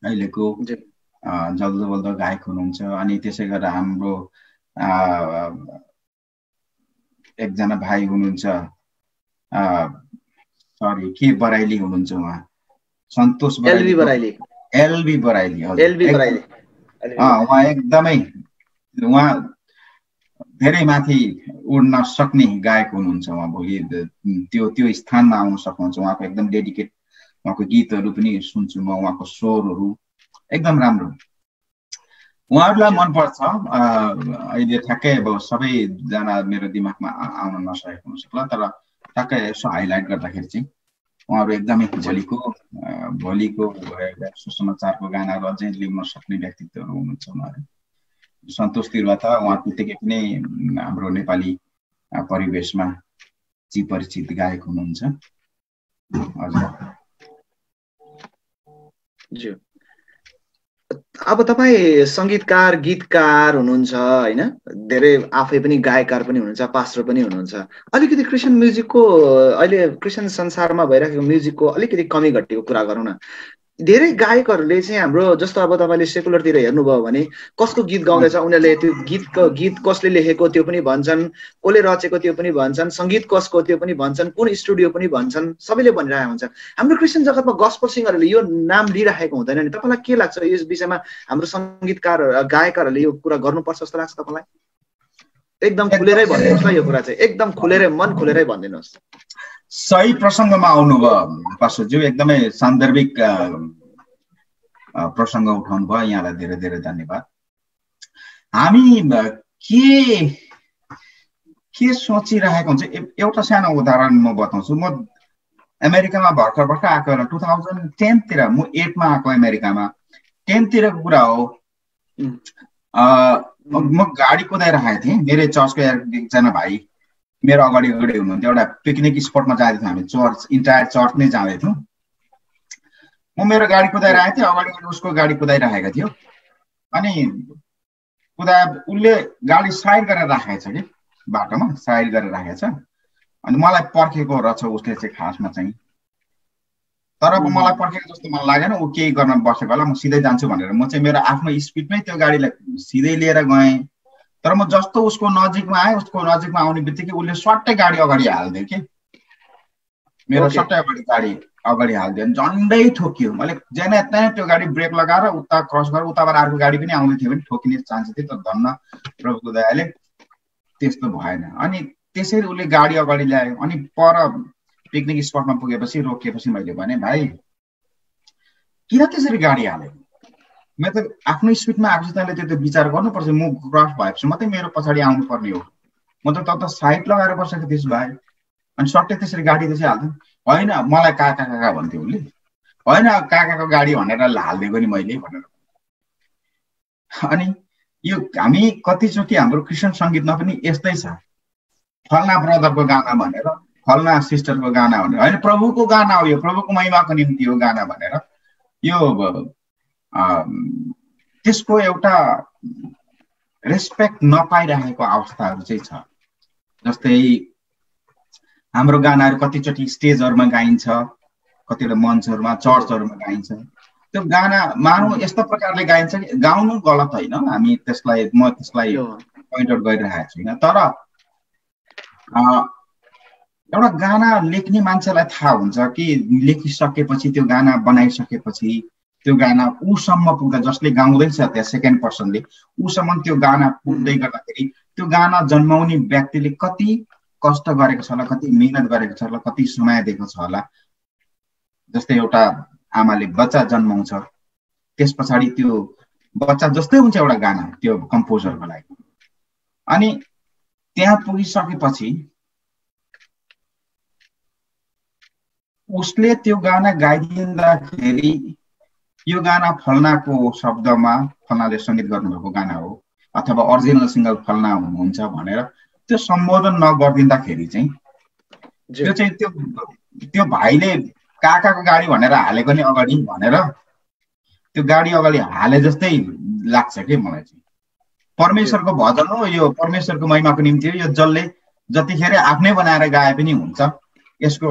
अहिलेको जल्दो बल्दो गायक हुनुहुन्छ। अनि त्यसै गरेर हाम्रो एकजना भाइ हुनुहुन्छ, सरी के बराइली हुनुहुन्छ उहाँ, Santosh LB Baraili, LB Baraili LB Baraili उहाँ एकदमै उहाँ धेरै माथि उड्न सक्ने गायक हुनुहुन्छ। उहाँ भोलि त्यो त्यो स्थानमा आउन सक्नुहुन्छ। उहाँको एकदम डेडिकेट, उहाँको गीतहरू पनि सुन्छु म, उहाँको स्वरहरू एकदम राम्रो, उहाँहरूलाई मनपर्छ। अहिले ठ्याक्कै अब सबैजना मेरो दिमागमा आउन नसकेको हुनसक्ला, तर ठ्याक्कै यसो हाइलाइट गर्दाखेरि चाहिँ उहाँहरू एकदमै भोलिको भोलिको सुसमाचारको गानाहरू अझै ल्याउन सक्ने व्यक्तित्वहरू हुनुहुन्छ उहाँहरू। सन्तोष तिरुवा त उहाँ त्यतिकै पनि हाम्रो नेपाली परिवेशमा जी परिचित गायक हुनुहुन्छ। हजुर, अब तपाईँ सङ्गीतकार गीतकार हुनुहुन्छ होइन, धेरै आफै पनि गायककार पनि हुनुहुन्छ, पास्टर पनि हुनुहुन्छ। अलिकति क्रिस्चियन म्युजिकको, अहिले क्रिस्चियन संसारमा भइरहेको म्युजिकको अलिकति कमी घटेको कुरा गरौँ न। धेरै गायकहरूले चाहिँ हाम्रो जस्तो अब तपाईँले सेकुलरतिर हेर्नुभयो भने कसको गीत गाउँदैछ उनीहरूले त्यो गीतको गीत कसले लेखेको त्यो पनि भन्छन्, कसले रचेको त्यो पनि भन्छन्, सङ्गीत कसको त्यो पनि भन्छन्, कुन स्टुडियो पनि भन्छन्, सबैले भनिरहेको हुन्छ। हाम्रो क्रिस्चियन जगतमा गस्पल सिङ्गरहरूले यो नाम लिइराखेको हुँदैन नि, तपाईँलाई के लाग्छ यस विषयमा? हाम्रो सङ्गीतकार गायककारहरूले यो कुरा गर्नुपर्छ जस्तो लाग्छ तपाईँलाई? एकदम खुलेरै भनिदिनुहोस् न, यो कुरा चाहिँ एकदम खुलेरै मन खुलेरै भनिदिनुहोस्। सही प्रसङ्गमा आउनुभयो पास्टरज्यू, एकदमै सान्दर्भिक प्रसङ्ग उठाउनु भयो, यहाँलाई धेरै धेरै धन्यवाद। हामी के के सोचिरहेको हुन्छ, एउटा सानो उदाहरण म बताउँछु। म अमेरिकामा भर्खर भर्खर आएको बेला टु थाउजन्ड टेनतिर म एटमा आएको अमेरिकामा, टेनतिरको कुरा हो। म गाडी कुदाइरहेको थिएँ, मेरो चर्चको एकजना भाइ मेरो अगाडि अगाडि हुनुहुन्थ्यो। एउटा पिकनिक स्पटमा जाँदैथ्यौँ हामी, चर्च इन्टायर चर्च नै जाँदैथ्यौँ। म मेरो गाडी कुदाइरहेको थिएँ, अगाडि अगाडि उसको गाडी कुदाइरहेको थियो। अनि कुदा उसले गाडी साइड गरेर राखेको छ कि बाटोमा साइड गरेर राखेको छ, अनि मलाई पर्खेको रहेछ उसले चाहिँ खासमा चाहिँ। तर अब मलाई पर्खेको जस्तो मलाई लागेन, ऊ केही गर्न बसेको होला, म सिधै जान्छु भनेर म चाहिँ मेरो आफ्नो स्पिडमै त्यो गाडीलाई सिधै लिएर गएँ। तर म जस्तो उसको नजिकमा आएँ, उसको नजिकमा आउने बित्तिकै उसले सट्टै गाडी अगाडि हालिदियो कि मेरो सट्टै अगाडि गाडी अगाडि हालिदियो, झन्डै ठोकियो। मैले जेना त्यहाँ त्यो गाडी ब्रेक लगाएर उता क्रस गरेर उताबाट अर्को गाडी पनि आउँदै थियो भने ठोकिने चान्स थियो। तर धन्न प्रभुको दयाले त्यस्तो भएन। अनि त्यसरी उसले गाडी अगाडि ल्यायो। अनि पर पिकनिक स्पटमा पुगेपछि रोकेपछि मैले भने भाइ किन त्यसरी गाडी हाले म त आफ्नो स्पिडमा आउँछु तले त्यो त विचार गर्नुपर्छ म क्रस भएपछि मात्रै मेरो पछाडी आउनु पर्ने हो म त त साइड लगाएर बसेको थिएस भाइ अनि सट्टै त्यसरी गाडी त्यसै हाल्थ्यो हैन मलाई काका काका भन्थ्यो उले हैन काकाको गाडी भनेर हाल्दिएको नि मैले भनेर अनि यो हामी कति चोटी हाम्रो क्रिस्चियन संगीतमा पनि यस्तै छ फल्ना ब्रदरको गाना भनेर फल्ना सिस्टरको गाना भनेर हैन प्रभुको गाना हो यो प्रभुको महिमाको निम्ति हो गाना भनेर यो त्यसको एउटा रेस्पेक्ट नपाइरहेको अवस्थाहरु चाहिँ छ जस्तै हाम्रो गानाहरु कतिचोटी स्टेजहरुमा गाइन्छ कतिवटा मञ्चहरुमा चर्चहरुमा गाइन्छ त्यो गाना मानौ यस्तो प्रकारले गाइन्छ गाउनु गलत हैन हामी त्यसलाई म त्यसलाई पोइन्ट आउट गरिरहेको छैन तर एउटा गाना लेख्ने मान्छेलाई थाहा हुन्छ कि लेखिसकेपछि त्यो गाना बनाइसकेपछि त्यो गाना उसम्म पुग्दा जसले गाउँदैछ त्यो सेकेन्ड पर्सनले उसम्म त्यो गाना पुग्दै गर्दाखेरि त्यो गाना जन्माउने व्यक्तिले कति कष्ट गरेको छ होला कति मेहनत गरेको छ होला कति समय दिएको छ होला जस्तै एउटा आमाले बच्चा जन्माउँछ त्यस पछाडी त्यो बच्चा जस्तै हुन्छ एउटा गाना त्यो कम्पोजरको लागि अनि त्यहाँ पुगिसकेपछि उसले त्यो गाना गाइदिँदाखेरि यो गाना फल्नाको शब्दमा फल्नाले संगीत गर्नुभएको गाना हो अथवा ओरिजिनल सिंगल फल्ना हुन्छ भनेर त्यो सम्बोधन नगर्दिँदाखेरि चाहिँ त्यो चाहिँ त्यो त्यो भाइले काकाको गाडी भनेर हालेको नि अगाडि भनेर त्यो गाडी अगाडि हाले जस्तै लाग्छ के मलाई चाहिँ परमेश्वरको भजन हो यो परमेश्वरको महिमाको निम्ति हो यो जसले जतिखेर आफ्नै बनाएर गाए पनि हुन्छ यसको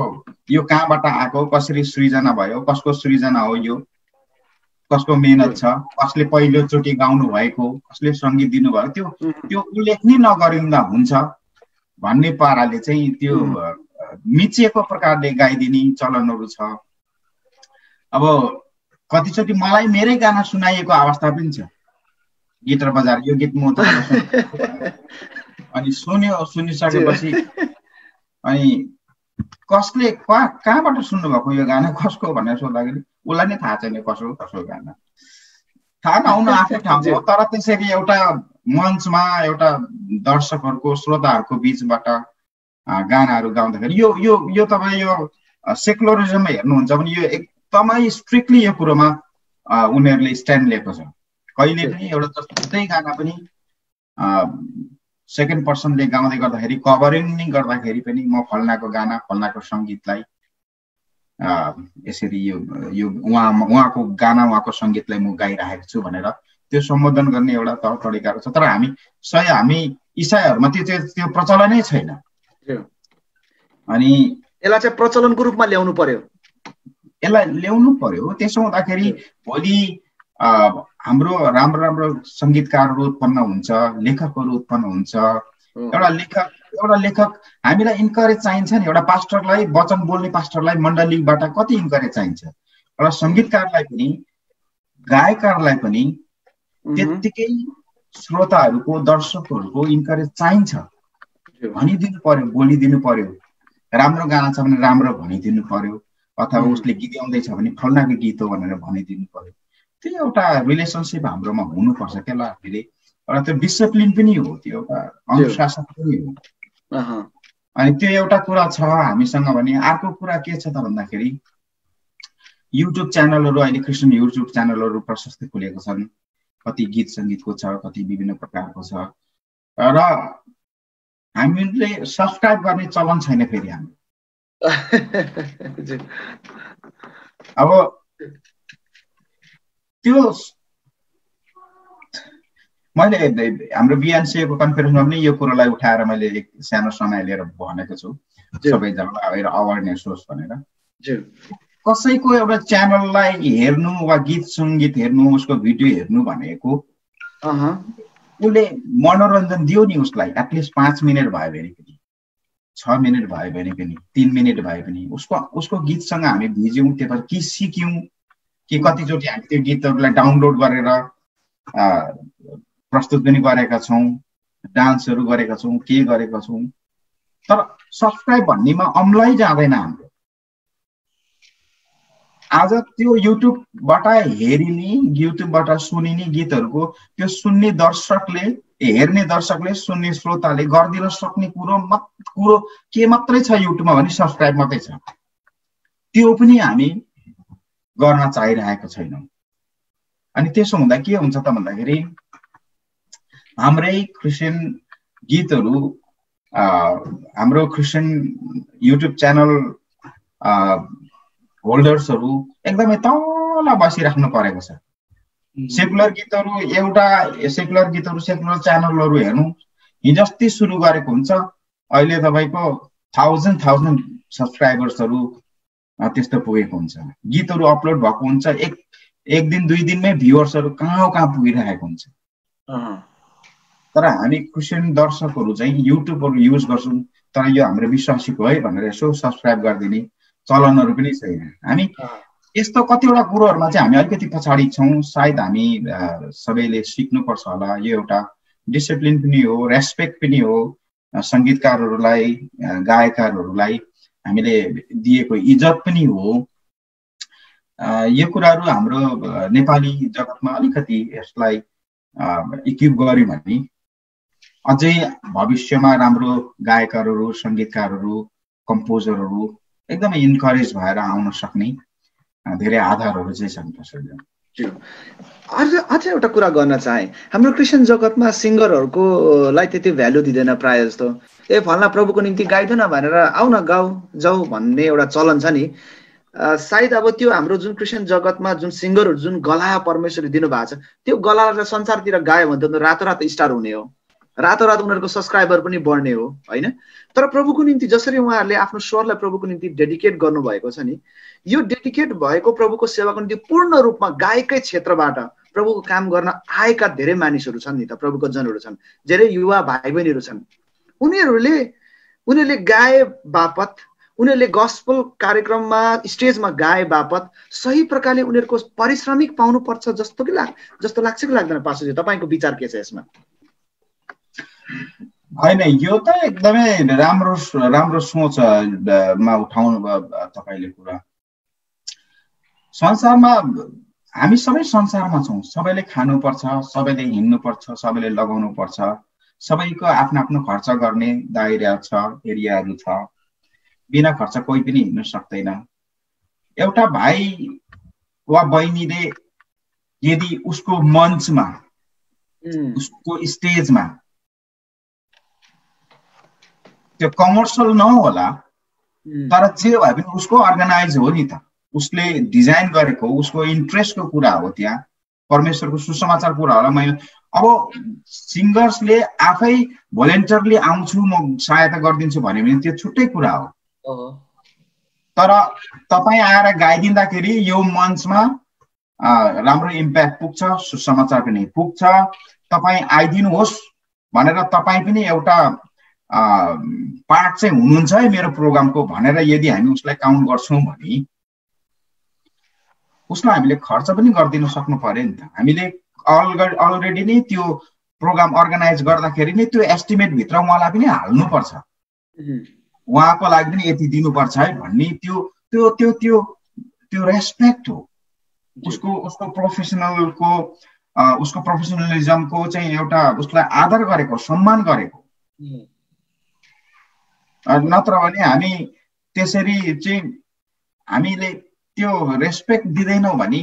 यो कहाँबाट आको कसरी सृजना भयो कसको सृजना हो यो कसको मेहनत छ कसले पहिलो चोटी गाउनु भएको कसले संगीत दिनु भयो त्यो त्यो उल्लेख नै नगरिँदा हुन्छ भन्ने पाराले चाहिँ त्यो मिचिएको प्रकारले गाइदिने चलनहरु छ अब कतिचोटी मलाई मेरै गाना सुनाइएको अवस्था पनि छ गिटार बजार यो गीत म त अनि सुन्यो सुनिसकेपछि अनि कसले कहाँबाट सुन्नु भएको यो गाना कसको भनेर सोध्दाखेरि उलाई नै थाहा छैन कसो कसो गाना थाहा नहुनु आफ्नै ठाउँ हो तर त्यसरी एउटा मञ्चमा एउटा दर्शकहरुको श्रोताहरुको बीचबाट गानाहरु गाउँदाखेरि यो यो यो तपाई यो सेकुलरिज्म हेर्नुहुन्छ भने यो एकदमै स्ट्रिक्टली यो कुरोमा उनीहरुले स्ट्यान्ड लिएको छ कहिले पनि एउटा जस्तै गाना पनि सेकेन्ड पर्सनले गाउँदै गर्दाखेरि कभरिङ नि गर्दाखेरि पनि म फल्नाको गाना फल्नाको संगीतलाई यसरी यो यो उहाँ उहाँको गाना उहाँको संगीतलाई म गाइरहेको छु भनेर त्यो सम्बोधन गर्ने एउटा तौर तरिकाहरू छ तर हामी सय हामी इसाईहरुमा त्यो त्यो प्रचलनै छैन अनि यसलाई चाहिँ प्रचलनको रूपमा ल्याउनु पर्यो यसलाई ल्याउनु पर्यो त्यसो हुँदाखेरि भोलि हाम्रो राम्रो राम्रो संगीतकारहरु उत्पन्न हुन्छ लेखकहरु उत्पन्न हुन्छ एउटा लेखक एउटा लेखक हामीलाई इन्करेज चाहिन्छ नि एउटा पास्टरलाई वचन बोल्ने पास्टरलाई मण्डलीबाट कति इन्करेज चाहिन्छ एउटा संगीतकारलाई पनि गायककारलाई पनि त्यतिकै श्रोताहरुको दर्शकहरुको इन्करेज चाहिन्छ भनिदिनु पर्यो बोलिदिनु पर्यो राम्रो गाना छ भने राम्रो भनिदिनु पर्यो अथवा उसले गीत गाउँदैछ भने फल्नाको गीत हो भनेर भनिदिनु पर्यो त्यो एउटा रिलेशनशिप हाम्रोमा हुनुपर्छ त्यसलाई हामीले एउटा त्यो डिसिप्लिन पनि हो त्यो एउटा अनुशासन पनि हो अनि त्यो एउटा कुरा छ हामीसँग भने अर्को कुरा के छ त भन्दाखेरि युट्युब च्यानलहरु अहिले क्रिस्चियन युट्युब च्यानलहरु प्रशस्त खुलेको छन् कति गीत संगीतको छ कति विभिन्न प्रकारको छ र हामीले सब्स्क्राइब गर्ने चलन छैन फेरि हामी अब त्यो मैले हाम्रो बिएनसीको कन्फरेन्समा पनि यो कुरालाई उठाएर मैले एक सानो समय लिएर भनेको छु सबैजनालाई अवेरनेस होस् भनेर कसैको एउटा च्यानललाई हेर्नु वा गीत संगीत हेर्नु उसको भिडियो हेर्नु भनेको उसले मनोरञ्जन दियो नि उसलाई एटलिस्ट पाँच मिनट भयो भने पनि छ मिनट भयो भने पनि तीन मिनट भयो भने उसको उसको गीतसँग हामी भिज्यौँ त्यसपछि के सिक्यौँ कि कतिचोटि हामी त्यो गीतहरुलाई डाउनलोड गरेर प्रस्तुत पनि गरेका छौं डान्सहरु गरेका छौं के गरेका छौं तर सब्स्क्राइब भन्नेमा अम्लै जाँदैन हाम्रो आज त्यो युट्युबबाट हेरिने युट्युबबाट सुनिने गीतहरुको त्यो सुन्ने दर्शकले हेर्ने दर्शकले सुन्ने श्रोताले गर्दिन सक्ने कुरो मात्र कुरो के मात्रै छ युट्युबमा भने सब्स्क्राइब मात्रै छ। त्यो पनि हामी गर्न चाहिरहेको छैनौं। अनि त्यसो हुँदा के हुन्छ त भन्दाखेरि हाम्रै क्रिस्चियन गीतहरु हाम्रो क्रिस्चियन युट्युब च्यानल होल्डर्सहरु एकदमै तल बसिराख्नु परेको छ। सेकुलर गीतहरु एउटा सेकुलर गीतहरु सेकुलर च्यानलहरु हेर्नु हिजोस्ती सुरु गरेको हुन्छ अहिले तपाईको थाउजन्ड थाउजन्ड सब्स्क्राइबर्सहरु त्यस्तो पुगेको हुन्छ। गीतहरु अपलोड भएको हुन्छ एक एक दिन दुई दिनमै भ्युअर्सहरु कहाँ कहाँ पुगिरहेको हुन्छ। अ तर हामी क्रिस्चियन दर्शकहरु चाहिँ युट्युबहरु युज गर्छौं तर यो हाम्रो विश्वासीको है भनेर यसो सब्स्क्राइब गर्दिने चलनहरु पनि छैन। हामी यस्तो कतिवटा कुरोहरुमा चाहिँ हामी अलिकति पछाडी छौं। सायद हामी सबैले सिक्नु पर्छ होला। यो एउटा डिसिप्लिन पनि हो, रेस्पेक्ट पनि हो। संगीतकारहरुलाई गायकहरुलाई हामीले दिएको इज्जत पनि हो। यो कुराहरु हाम्रो नेपाली जगतमा अलिकति यसलाई इक्विप गर्यौं भने अझै भविष्यमा राम्रो गायकहरु, संगीतकारहरु, कम्पोजरहरु एकदमै इन्करेज भएर आउन सक्ने धेरै आधारहरु चाहिँ छन्। त्यसैले त्यो अझ अझ एउटा कुरा गर्न चाहे हाम्रो क्रिस्चियन जगतमा सिंगरहरुको लाई त्यति भ्यालु दिदैन प्राय जस्तो। ए फल्ना प्रभुको निम्ति गाइदैन भनेर आउन गाउ जाऊ भन्ने एउटा चलन छ नि। सायद अब त्यो हाम्रो जुन क्रिस्चियन जगतमा जुन सिंगरहरु जुन गला परमेश्वरले दिनुभएको छ त्यो गलालाई संसारतिर गायो भने त रातोरात स्टार हुने हो, रातोरात उनीहरुको सब्स्क्राइबर पनि बढ्ने हो हैन। तर प्रभुको निम्ति जसरी उहाँहरुले आफ्नो स्वरलाई प्रभुको निम्ति डेडिकेट गर्नु भएको छ नि यो डेडिकेट भएको प्रभुको सेवाको निम्ति पूर्ण रूपमा गायकै क्षेत्रबाट प्रभुको काम गर्न आएका धेरै मानिसहरु छन् नि त। प्रभुको जनहरु छन्, धेरै युवा भाइबहिनीहरु छन्। उनीहरुले उनीहरुले गाए बापत, उनीहरुले गस्पेल कार्यक्रममा स्टेजमा गाए बापत सही प्रकारले उनीहरुको पारिश्रमिक पाउनु पर्छ जस्तो कि लाग्छ जस्तो लाग्छ कि लाग्दैन पास्टरजी? तपाईको विचार के छ यसमा? हैन, यो त एकदमै राम्रो राम्रो सोचमा उठाउनु भयो तपाईले कुरा। संसारमा हामी सबै संसारमा छौं, सबैले खानु पर्छ, सबैले हिँड्नु पर्छ, सबैले लगाउनु पर्छ, सबैको आफ्नो आफ्नो खर्च गर्ने दायरा छ, एरियाहरु छ। बिना खर्च कोही पनि हिँड्न सक्दैन। एउटा भाइ वा बहिनीले यदि उसको मञ्चमा उसको स्टेजमा त्यो कमर्शियल नहोला तर जे भए पनि उसको अर्गनाइज हो नि त, उसले डिजाइन गरेको उसको इन्ट्रेस्टको कुरा हो, त्यहाँ परमेश्वरको सुसमाचार कुरा होला। म अब सिंगर्सले आफै भोलिन्टियरली आउँछु म सहायता गर्दिन्छु भन्यो भने त्यो छुट्टै कुरा हो। तर तपाईँ आएर गाइदिँदाखेरि यो मञ्चमा राम्रो इम्प्याक्ट पुग्छ, सुसमाचार पनि पुग्छ। तपाईँ आइदिनुहोस् भनेर तपाईँ पनि एउटा पार्ट चाहिँ हुनुहुन्छ है मेरो प्रोग्रामको भनेर यदि हामी उसलाई काउन्ट गर्छौँ भने उसलाई हामीले खर्च पनि गरिदिन सक्नु पर्यो नि त। हामीले अलरेडी अलरेडी नै त्यो प्रोग्राम अर्गनाइज गर्दाखेरि नै त्यो एस्टिमेटभित्र उहाँलाई पनि हाल्नुपर्छ, उहाँको लागि पनि यति दिनुपर्छ है भन्ने त्यो त्यो त्यो त्यो त्यो रेस्पेक्ट हो। उसको उसको प्रोफेसनलको उसको प्रोफेसनलिजमको चाहिँ एउटा उसलाई आदर गरेको, सम्मान गरेको। नत्र भने हामी त्यसरी चाहिँ हामीले त्यो रेस्पेक्ट दिदैनौँ भने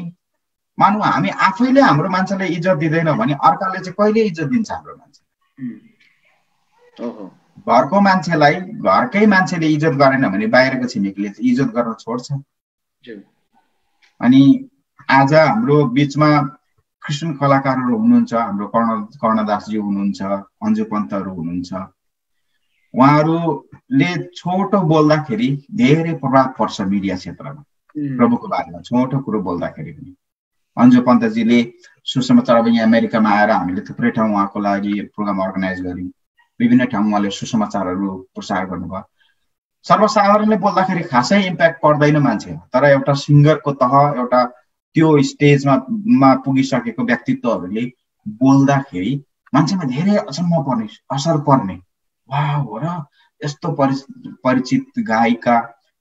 मानौ हामी आफैले हाम्रो मान्छेलाई इज्जत दिदैनौँ भने अर्काले चाहिँ कहिले इज्जत दिन्छ हाम्रो मान्छे? घरको मान्छेलाई घरकै मान्छेले इज्जत गरेन भने बाहिरको छिमेकीले इज्जत गर्न छोड्छ। अनि आज हाम्रो बिचमा क्रिस्चियन कलाकारहरु हुनुहुन्छ, हाम्रो कर्ण कर्णदासजी हुनुहुन्छ, अन्जु पन्तहरु हुनुहुन्छ। उहाँहरुले छोटो बोल्दाखेरि धेरै प्रभाव पर्छ मिडिया क्षेत्रमा। प्रभुको बारेमा छोटो कुरो बोल्दाखेरि पनि अन्जु पन्तजीले सुसमाचार अब यहाँ अमेरिकामा आएर हामीले थुप्रै ठाउँ उहाँको लागि प्रोग्राम अर्गनाइज गर्यौं, विभिन्न ठाउँ उहाँले सुसमाचारहरु प्रसार गर्नुभयो। सर्वसाधारणले बोल्दाखेरि खासै इम्प्याक्ट पर्दैन मान्छे, तर एउटा सिंगरको तह एउटा त्यो स्टेजमा पुगिसकेको व्यक्तित्वहरुले बोल्दाखेरि मान्छेमा धेरै असम्म पर्ने असर पर्ने वा हो र यस्तो परिचित गायिका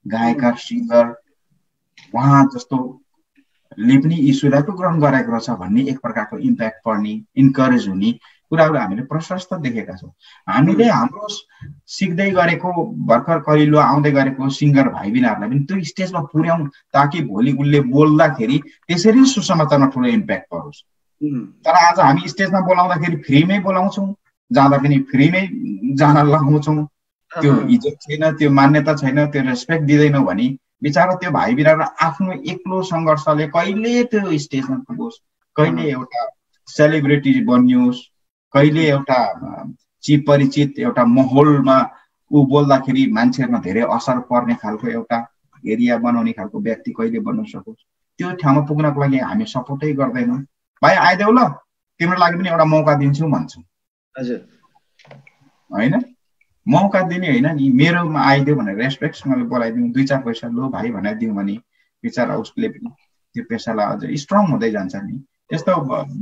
गायिका सिंगर उहाँ जस्तो लेप्नी इशुलाई पो ग्रहण गराएको रहेछ भन्ने एक प्रकारको इम्प्याक्ट पर्ने, इन्करेज हुने कुराहरु हामीले प्रशस्त देखेका छौं। हामीले हाम्रो सिक्दै गरेको भर्खर कलिलो आउँदै गरेको सिंगर भाइबिनाहरुलाई पनि त्यो स्टेजमा पुर्याउँ ताकि भोलि उले बोल्दाखेरि त्यसरी सुसमाचारमा ठूलो इम्प्याक्ट परोस्। तर आज हामी स्टेजमा बोलाउँदाखेरि फ्रीमै बोलाउँछौं, जाँदा पनि फ्रीमै जान लगाउँछौं, त्यो इज्जत छैन, त्यो मान्यता छैन, त्यो रेस्पेक्ट दिदैनौ भने बिचारा त्यो भाइबिना र आफ्नो एक्लो संघर्षले कहिले त्यो स्टेजमा पुगोस्, कहिले एउटा सेलिब्रिटी बनियोस्, कहिले एउटा चिप परिचित एउटा माहौलमा उ बोल्दाखेरि मान्छेहरुमा धेरै असर पर्ने खालको एउटा एरिया बनाउने खालको व्यक्ति कहिले बन्न सकोस्, त्यो ठाउँमा पुग्नको लागि हामी सपोर्टै गर्दैनौं। भाइ आइदेऊ ल, तिम्रो लागि पनि एउटा मौका दिन्छु भन्छु। हजुर, हैन मौका दिने हैन नि, मेरोमा आइदेऊ भनेर रेस्पेक्टसँगले बोलाइदिउँ, दुई चार पैसा लो भाइ भनेर दिउँ भने बिचारा उसले पनि त्यो पेशाला अझ स्ट्रङ हुँदै जान्छ नि। यस्तो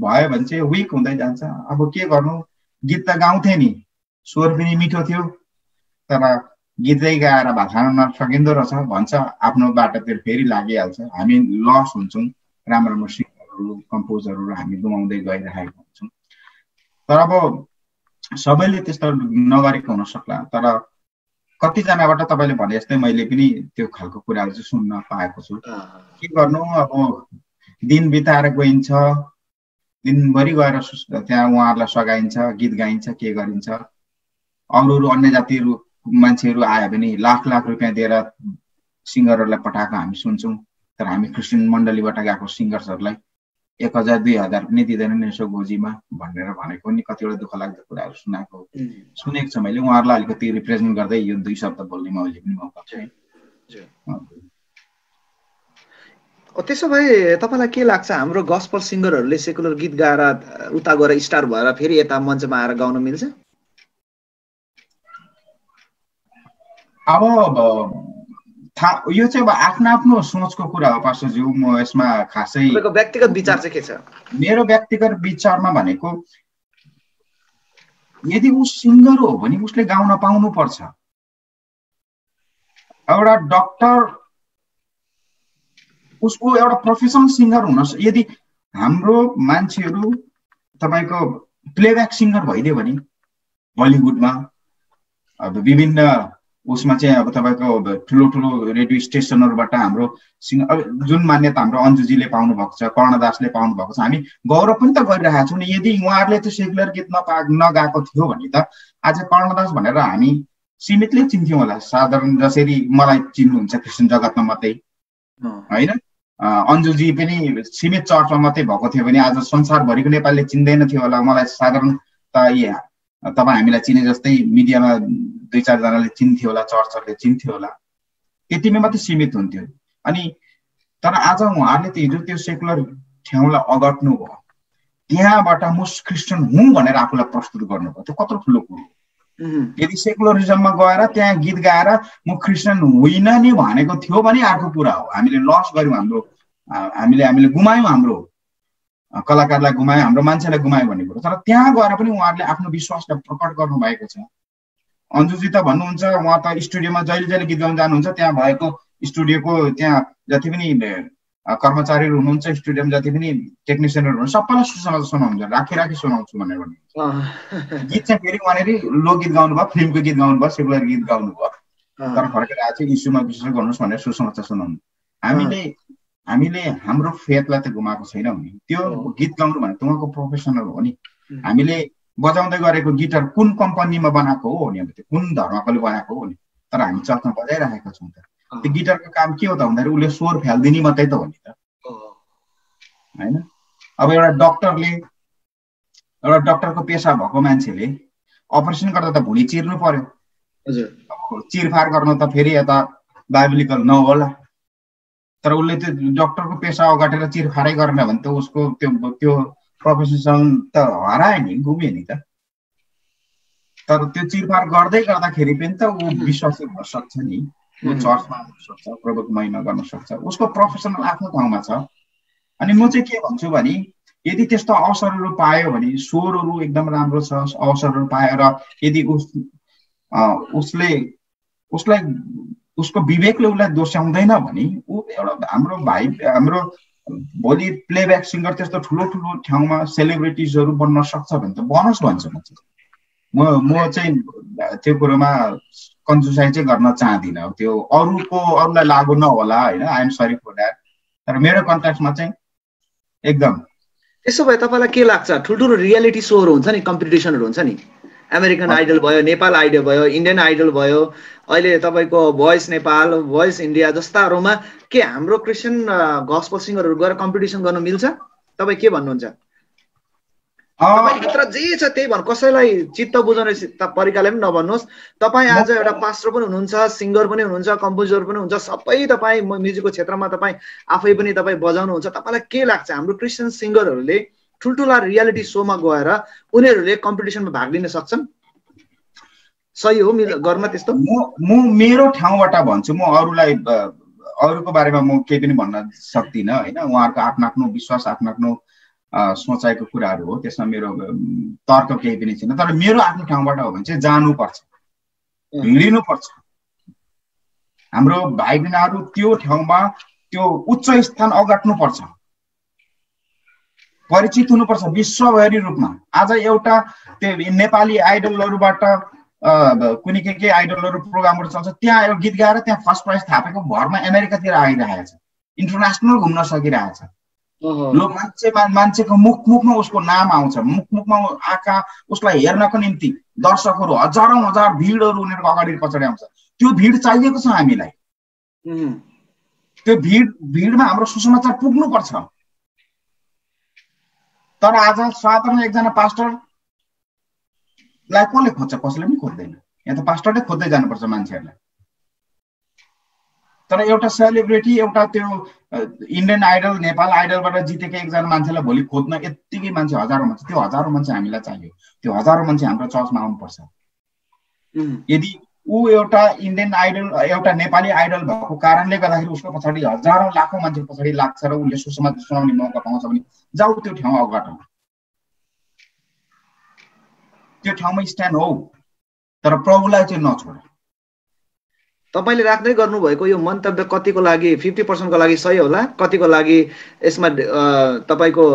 भयो भने चाहिँ वीक हुँदै जान्छ। अब के गर्नु, गीत त गाउँथे नि, स्वर पनि मिठो थियो, तर गीतै गाएर भाषामा नसकिँदो रहेछ भन्छ, आफ्नो बाटोतिर फेरि लागिहाल्छ, हामी लस हुन्छौँ, राम्रो राम्रो सिङ्गरहरू कम्पोजरहरू हामी गुमाउँदै गइरहेको हुन्छौँ। तर अब सबैले त्यस्तो नगरेको हुन सक्ला, तर कतिजनाबाट तपाईँले भने जस्तै मैले पनि त्यो खालको कुराहरू चाहिँ सुन्न पाएको छु। के गर्नु, अब दिन बिताएर गइन्छ, दिनभरि गएर त्यहाँ उहाँहरूलाई सघाइन्छ, गीत गाइन्छ, के गरिन्छ। अरू अरू अन्य जातिहरू मान्छेहरू आयो भने लाख लाख रुपियाँ दिएर सिङ्गरहरूलाई पठाएको हामी सुन्छौँ, तर हामी क्रिस्चियन मण्डलीबाट गएको सिङ्गर्सहरूलाई एक हजार दुई हजार पनि दिँदैनन् यसो गोजीमा भनेर भनेको नि, कतिवटा दुःख लाग्दो कुराहरू सुनाएको सुनेको छ मैले। उहाँहरूलाई अलिकति रिप्रेजेन्ट गर्दै यो दुई शब्द बोल्ने मैले पनि मौका पाएँ। त्यसो भए तपाईँलाई के लाग्छ, हाम्रो गस्पल सिङ्गरहरूले सेकुलर गीत गाएर उता गएर स्टार भएर फेरि यता मञ्चमा आएर गाउन मिल्छ? अब यो चाहिँ अब आफ्नो आफ्नो सोचको कुरा हो पास्टरज्यू, म यसमा खासै व्यक्तिगत विचार चाहिँ के छ? मेरो व्यक्तिगत विचारमा भनेको यदि ऊ सिङ्गर हो भने उसले गाउन पाउनुपर्छ। एउटा डक्टर उसको एउटा प्रोफेसनल सिङ्गर हुन, यदि हाम्रो मान्छेहरू तपाईँको प्लेब्याक सिङ्गर भइदियो भने बलिउडमा अब विभिन्न उसमा चाहिँ अब तपाईँको ठुलो ठुलो रेडियो स्टेसनहरूबाट हाम्रो सिङ्गर जुन मान्यता हाम्रो अन्जुजीले पाउनु भएको छ, कर्णदासले पाउनु भएको छ, हामी गौरव पनि त गरिरहेका छौँ। यदि उहाँहरूले त्यो सेकुलर गीत नपा नगाएको थियो भने त आज कर्णदास भनेर हामी सीमितले चिन्थ्यौँ होला, साधारण जसरी मलाई चिन्नुहुन्छ क्रिस्चियन जगतमा मात्रै होइन। अन्जुजी पनि सीमित चर्चमा मात्रै भएको थियो भने आज संसारभरिको नेपालीले चिन्दैन थियो होला, मलाई साधारण त यहाँ तपाईँ हामीलाई चिने जस्तै मिडियामा दुई चारजनाले चिन्थ्यो होला, चर्चहरूले चिन्थ्यो होला, यतिमै मात्रै सीमित हुन्थ्यो। अनि तर आज उहाँहरूले त हिजो त्यो सेकुलर ठाउँलाई अगट्नु भयो, त्यहाँबाट म क्रिस्चियन हुँ भनेर आफूलाई प्रस्तुत गर्नुभयो, त्यो कत्रो ठुलो कुरो। यदि सेकुलरिजममा गएर त्यहाँ गीत गाएर म क्रिस्चियन होइन नि भनेको थियो भने अर्को कुरा हो, हामीले लस गऱ्यौँ, हाम्रो हामीले हामीले गुमायौँ, हाम्रो कलाकारलाई गुमायौँ, हाम्रो मान्छेलाई गुमायौँ भन्ने कुरो। तर त्यहाँ गएर पनि उहाँहरूले आफ्नो विश्वासलाई प्रकट गर्नुभएको छ। अन्जुजी त भन्नुहुन्छ उहाँ त स्टुडियोमा जहिले जहिले गीत गाउन जानुहुन्छ, त्यहाँ भएको स्टुडियोको त्यहाँ जति पनि कर्मचारीहरू हुनुहुन्छ, स्टुडियोमा जति पनि टेक्निसियनहरू हुनुहुन्छ, सबैलाई सुसमाचार सुनाउनुहुन्छ, राखी राखी सुनाउँछु भनेर भन्नुहुन्छ। गीत चाहिँ फेरि उहाँनिर लोकगीत गाउनुभयो, फिल्मको गीत गाउनुभयो, सेकुलर गीत गाउनुभयो, तर फर्केर आएर चाहिँ इस्युमा विश्वास गर्नुहोस् भनेर सुसमाचार सुनाउनु। हामीले हामीले हाम्रो फेथलाई त गुमाएको छैनौँ नि, त्यो गीत गाउनु भनेको उहाँको प्रोफेसनल हो नि। हामीले बजाउँदै गरेको गिटार कुन कम्पनीमा बनाएको हो नि, अब त्यो कुन धर्मकोले बनाएको हो नि, तर हामी चर्चमा बजाइरहेका छौँ। त त्यो गिटारको काम के हो त भन्दाखेरि उसले स्वर फाल्दिने मात्रै त हो नि त, होइन। अब एउटा डक्टरले एउटा डक्टरको पेसा भएको मान्छेले अपरेसन गर्दा त भुँडी चिर्नु पर्यो, चिरफार गर्नु त फेरि यता बाइबलिकल नहोला, तर उसले त्यो डक्टरको पेसा अगाटेर चिरफारै गरेन भने त उसको त्यो त्यो प्रोफेसन त हरायो नि, गुम्यो नि त। तर त्यो चिरफार गर्दै गर्दाखेरि पनि त ऊ विश्वासी हुन सक्छ नि, ऊ चर्चमा आउन सक्छ, प्रभुको महिमा गर्न सक्छ, उसको प्रोफेसनल आफ्नो ठाउँमा छ। अनि म चाहिँ के भन्छु भने यदि त्यस्तो अवसरहरू पायो भने, स्वरहरू एकदम राम्रो छ, अवसरहरू पाएर यदि उस उसले उसलाई उसको विवेकले उसलाई दोस्याउँदैन भने ऊ एउटा हाम्रो भाइ हाम्रो भोलि प्लेब्याक सिंगर त्यस्तो ठुलो ठुलो ठाउँमा सेलिब्रिटिजहरु बन्न सक्छ भने त बनोस् भन्छु म चाहिँ। म चाहिँ त्यो कुरामा कन्जुसाइ चाहिँ गर्न चाहदिन, त्यो अरुको अरुलाई लागु नहोला हैन, I am sorry for that. तर मेरो कन्टेक्स्टमा चाहिँ एकदम। त्यसो भए तपाईलाई के लाग्छ ठुल्ठुलो रियालिटी सोहरु हुन्छ नि, कम्पिटिसनहरु हुन्छ नि, अमेरिकन आइडल भयो, नेपाल आइडल भयो, इन्डियन आइडल भयो, अहिले तपाईको भोइस नेपाल, भोइस इन्डिया जस्ताहरुमा के हाम्रो क्रिश्चियन गॉस्पेल सिंगरहरु गएर कम्पिटिसन गर्न मिल्छ? तपाई के भन्नुहुन्छ? तपाई भित्र जे छ त्यही भन्, कसैलाई चित्त बुझाउने तरिकाले पनि नबन्नुहोस्। तपाई आज एउटा पास्टर पनि हुनुहुन्छ, सिंगर पनि हुनुहुन्छ, कम्पोजर पनि हुनुहुन्छ, सबै तपाई म्युजिकको क्षेत्रमा तपाई आफै पनि तपाई बजाउनुहुन्छ। तपाईलाई के लाग्छ हाम्रो क्रिश्चियन सिंगरहरुले ठुल्ठुला रियालिटी सोमा गएर उनीहरुले कम्पिटिसनमा भाग लिन सक्छन्? सही हो गर्न त्यस्तो? म मेरो ठाउँबाट भन्छु, म अरुलाई अरुको बारेमा म केही पनि भन्न सक्दिनँ हैन। उहाँहरुको आफ्नो आफ्नो विश्वास, आफ्नो आफ्नो सोचाइको कुराहरु हो, त्यसमा मेरो तर्क केही पनि छैन। तर मेरो आफ्नो ठाउँबाट हो भने चाहिँ जानु पर्छ, लिनु पर्छ। हाम्रो भाइबहिनीहरु त्यो ठाउँमा त्यो उच्च स्थान अगाट्नु पर्छ, परिचित हुनुपर्छ विश्वभरि रूपमा। आज एउटा त्यो नेपाली आइडलहरुबाट कुनै के के आइडलहरु प्रोग्रामहरु चल्छ, त्यहाँ एउटा गीत गाएर त्यहाँ फर्स्ट प्राइज थापेको भरमा अमेरिकातिर आइरहेको छ, इन्टरनेशनल घुम्न सकिरहेको छ। लो मान्छे मान्छेको मुख मुखमा उसको नाम आउँछ, मुख मुखमा आका उसलाई हेर्नको निम्ति दर्शकहरु हजारौं हजार भिडहरु उनीहरुको अगाडि पछाडि आउँछ। त्यो भिड चाहिएको छ हामीलाई, त्यो भिड भिडमा हाम्रो सुसमाचार पुग्नुपर्छ। तर आज साधारण एकजना पास्टरलाई कसले खोज्छ? कसले पनि खोज्दैन। यहाँ त पास्टरले खोज्दै जानुपर्छ मान्छेहरूलाई। तर एउटा सेलिब्रिटी, एउटा त्यो इन्डियन आइडल, नेपाल आइडलबाट जितेको एकजना मान्छेलाई भोलि खोज्न यत्तिकै मान्छे हजारौं मान्छे, त्यो हजारौं मान्छे हामीलाई चाहियो, त्यो हजारौं मान्छे हाम्रो चर्चमा आउनुपर्छ। यदि ऊ एउटा इन्डियन आइडल, एउटा नेपाली आइडल भएको कारणले गर्दाखेरि उसको पछाडि हजारौं लाखौं मान्छे पछाडि लाग्छ र उसले सुसमाचार सुनाउने मौका पाउँछ भने जाऊ त्यो ठाउँ अगाडि, त्यो ठाउँमा स्ट्यान्ड हो, तर प्रभुलाई चाहिँ नछोड। तपाईले राख्दै गर्नुभएको यो मन्तव्य कतिको लागि पचास प्रतिशत को लागि सही होला, कतिको लागि यसमा तपाईको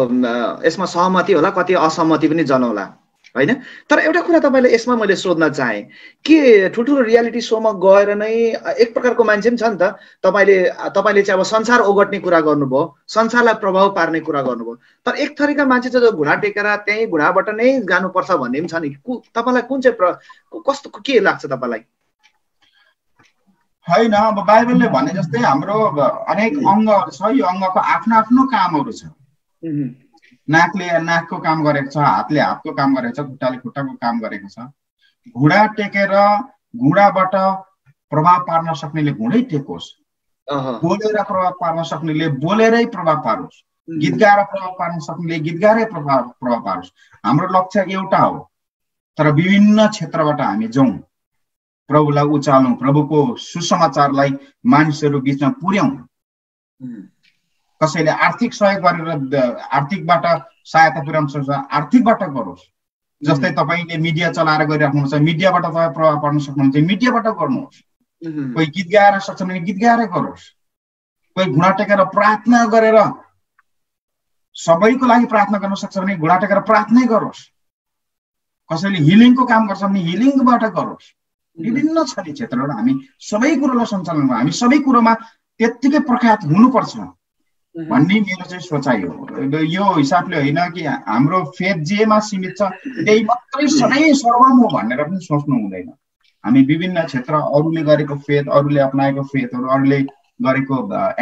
यसमा सहमति होला, कति असहमति पनि जनाउला हैन? तर एउटा कुरा तपाईले यसमा मैले सोध्न चाहे कि ठुल्ठुलो रियालिटी सोमा गएर नै एक प्रकारको मान्छे पनि छ नि त। तपाईले तपाईले चाहिँ अब संसार ओगट्ने कुरा गर्नुभयो, संसारलाई प्रभाव पार्ने कुरा गर्नुभयो, तर एक थरीका मान्छे छ जो घुँडा टेकेर त्यही घुँडाबाट नै जानुपर्छ भन्ने पनि छ नि। तपाईलाई कुन चाहिँ कस्तो के लाग्छ तपाईलाई? हैन, अब बाइबलले भने जस्तै हाम्रो अनेक अङ्गहरु छ, यो अङ्गको आफ्नो आफ्नो कामहरु छ। नाकले नाकको काम गरेको छ, हातले हातको काम गरेको छ, खुट्टाले खुट्टाको काम गरेको छ। घुँडा टेकेर घुँडाबाट प्रभाव पार्न सक्नेले घुँडै टेकोस्, बोलेर प्रभाव पार्न सक्नेले बोलेरै प्रभाव पारोस्, गीत गाएर प्रभाव पार्न सक्नेले गीत गाएरै प्रभाव प्रभाव पारोस्। हाम्रो लक्ष्य एउटा हो, तर विभिन्न क्षेत्रबाट हामी जाउँ, प्रभुलाई उचालौँ, प्रभुको सुसमाचारलाई मानिसहरु बिचमा पुर्याउँ। कसैले आर्थिक सहयोग गरेर आर्थिकबाट सहायता पुर्याउन सक्छ, आर्थिकबाट गरोस्। जस्तै तपाईले मिडिया चलाएर गरिराख्नुहुन्छ, मिडियाबाट तपाईँ प्रभाव पार्न सक्नुहुन्छ, मिडियाबाट गर्नुहोस्। कोही गीत गाएर सक्छ भने गीत गाएर गरोस्, कोही घुँडा टेकेर प्रार्थना गरेर, सबैको लागि प्रार्थना गर्न सक्छ भने घुँडा टेकेर प्रार्थनै गरोस्। कसैले हिलिङको काम गर्छ भने हिलिङबाट गरोस्। विभिन्न छरी क्षेत्रहरू हामी सबै कुरोलाई सञ्चालन गर्नु, हामी सबै कुरोमा त्यत्तिकै प्रख्यात हुनुपर्छ भन्ने मेरो चाहिँ सोचाइ हो। यो हिसाबले होइन कि हाम्रो फेथ जेमा सीमित छ त्यही मात्रै सधैँ सर्वम हो भनेर पनि सोच्नु हुँदैन। हामी विभिन्न क्षेत्र, अरूले गरेको फेथ, अरूले अपनाएको फेथहरु, अरूले गरेको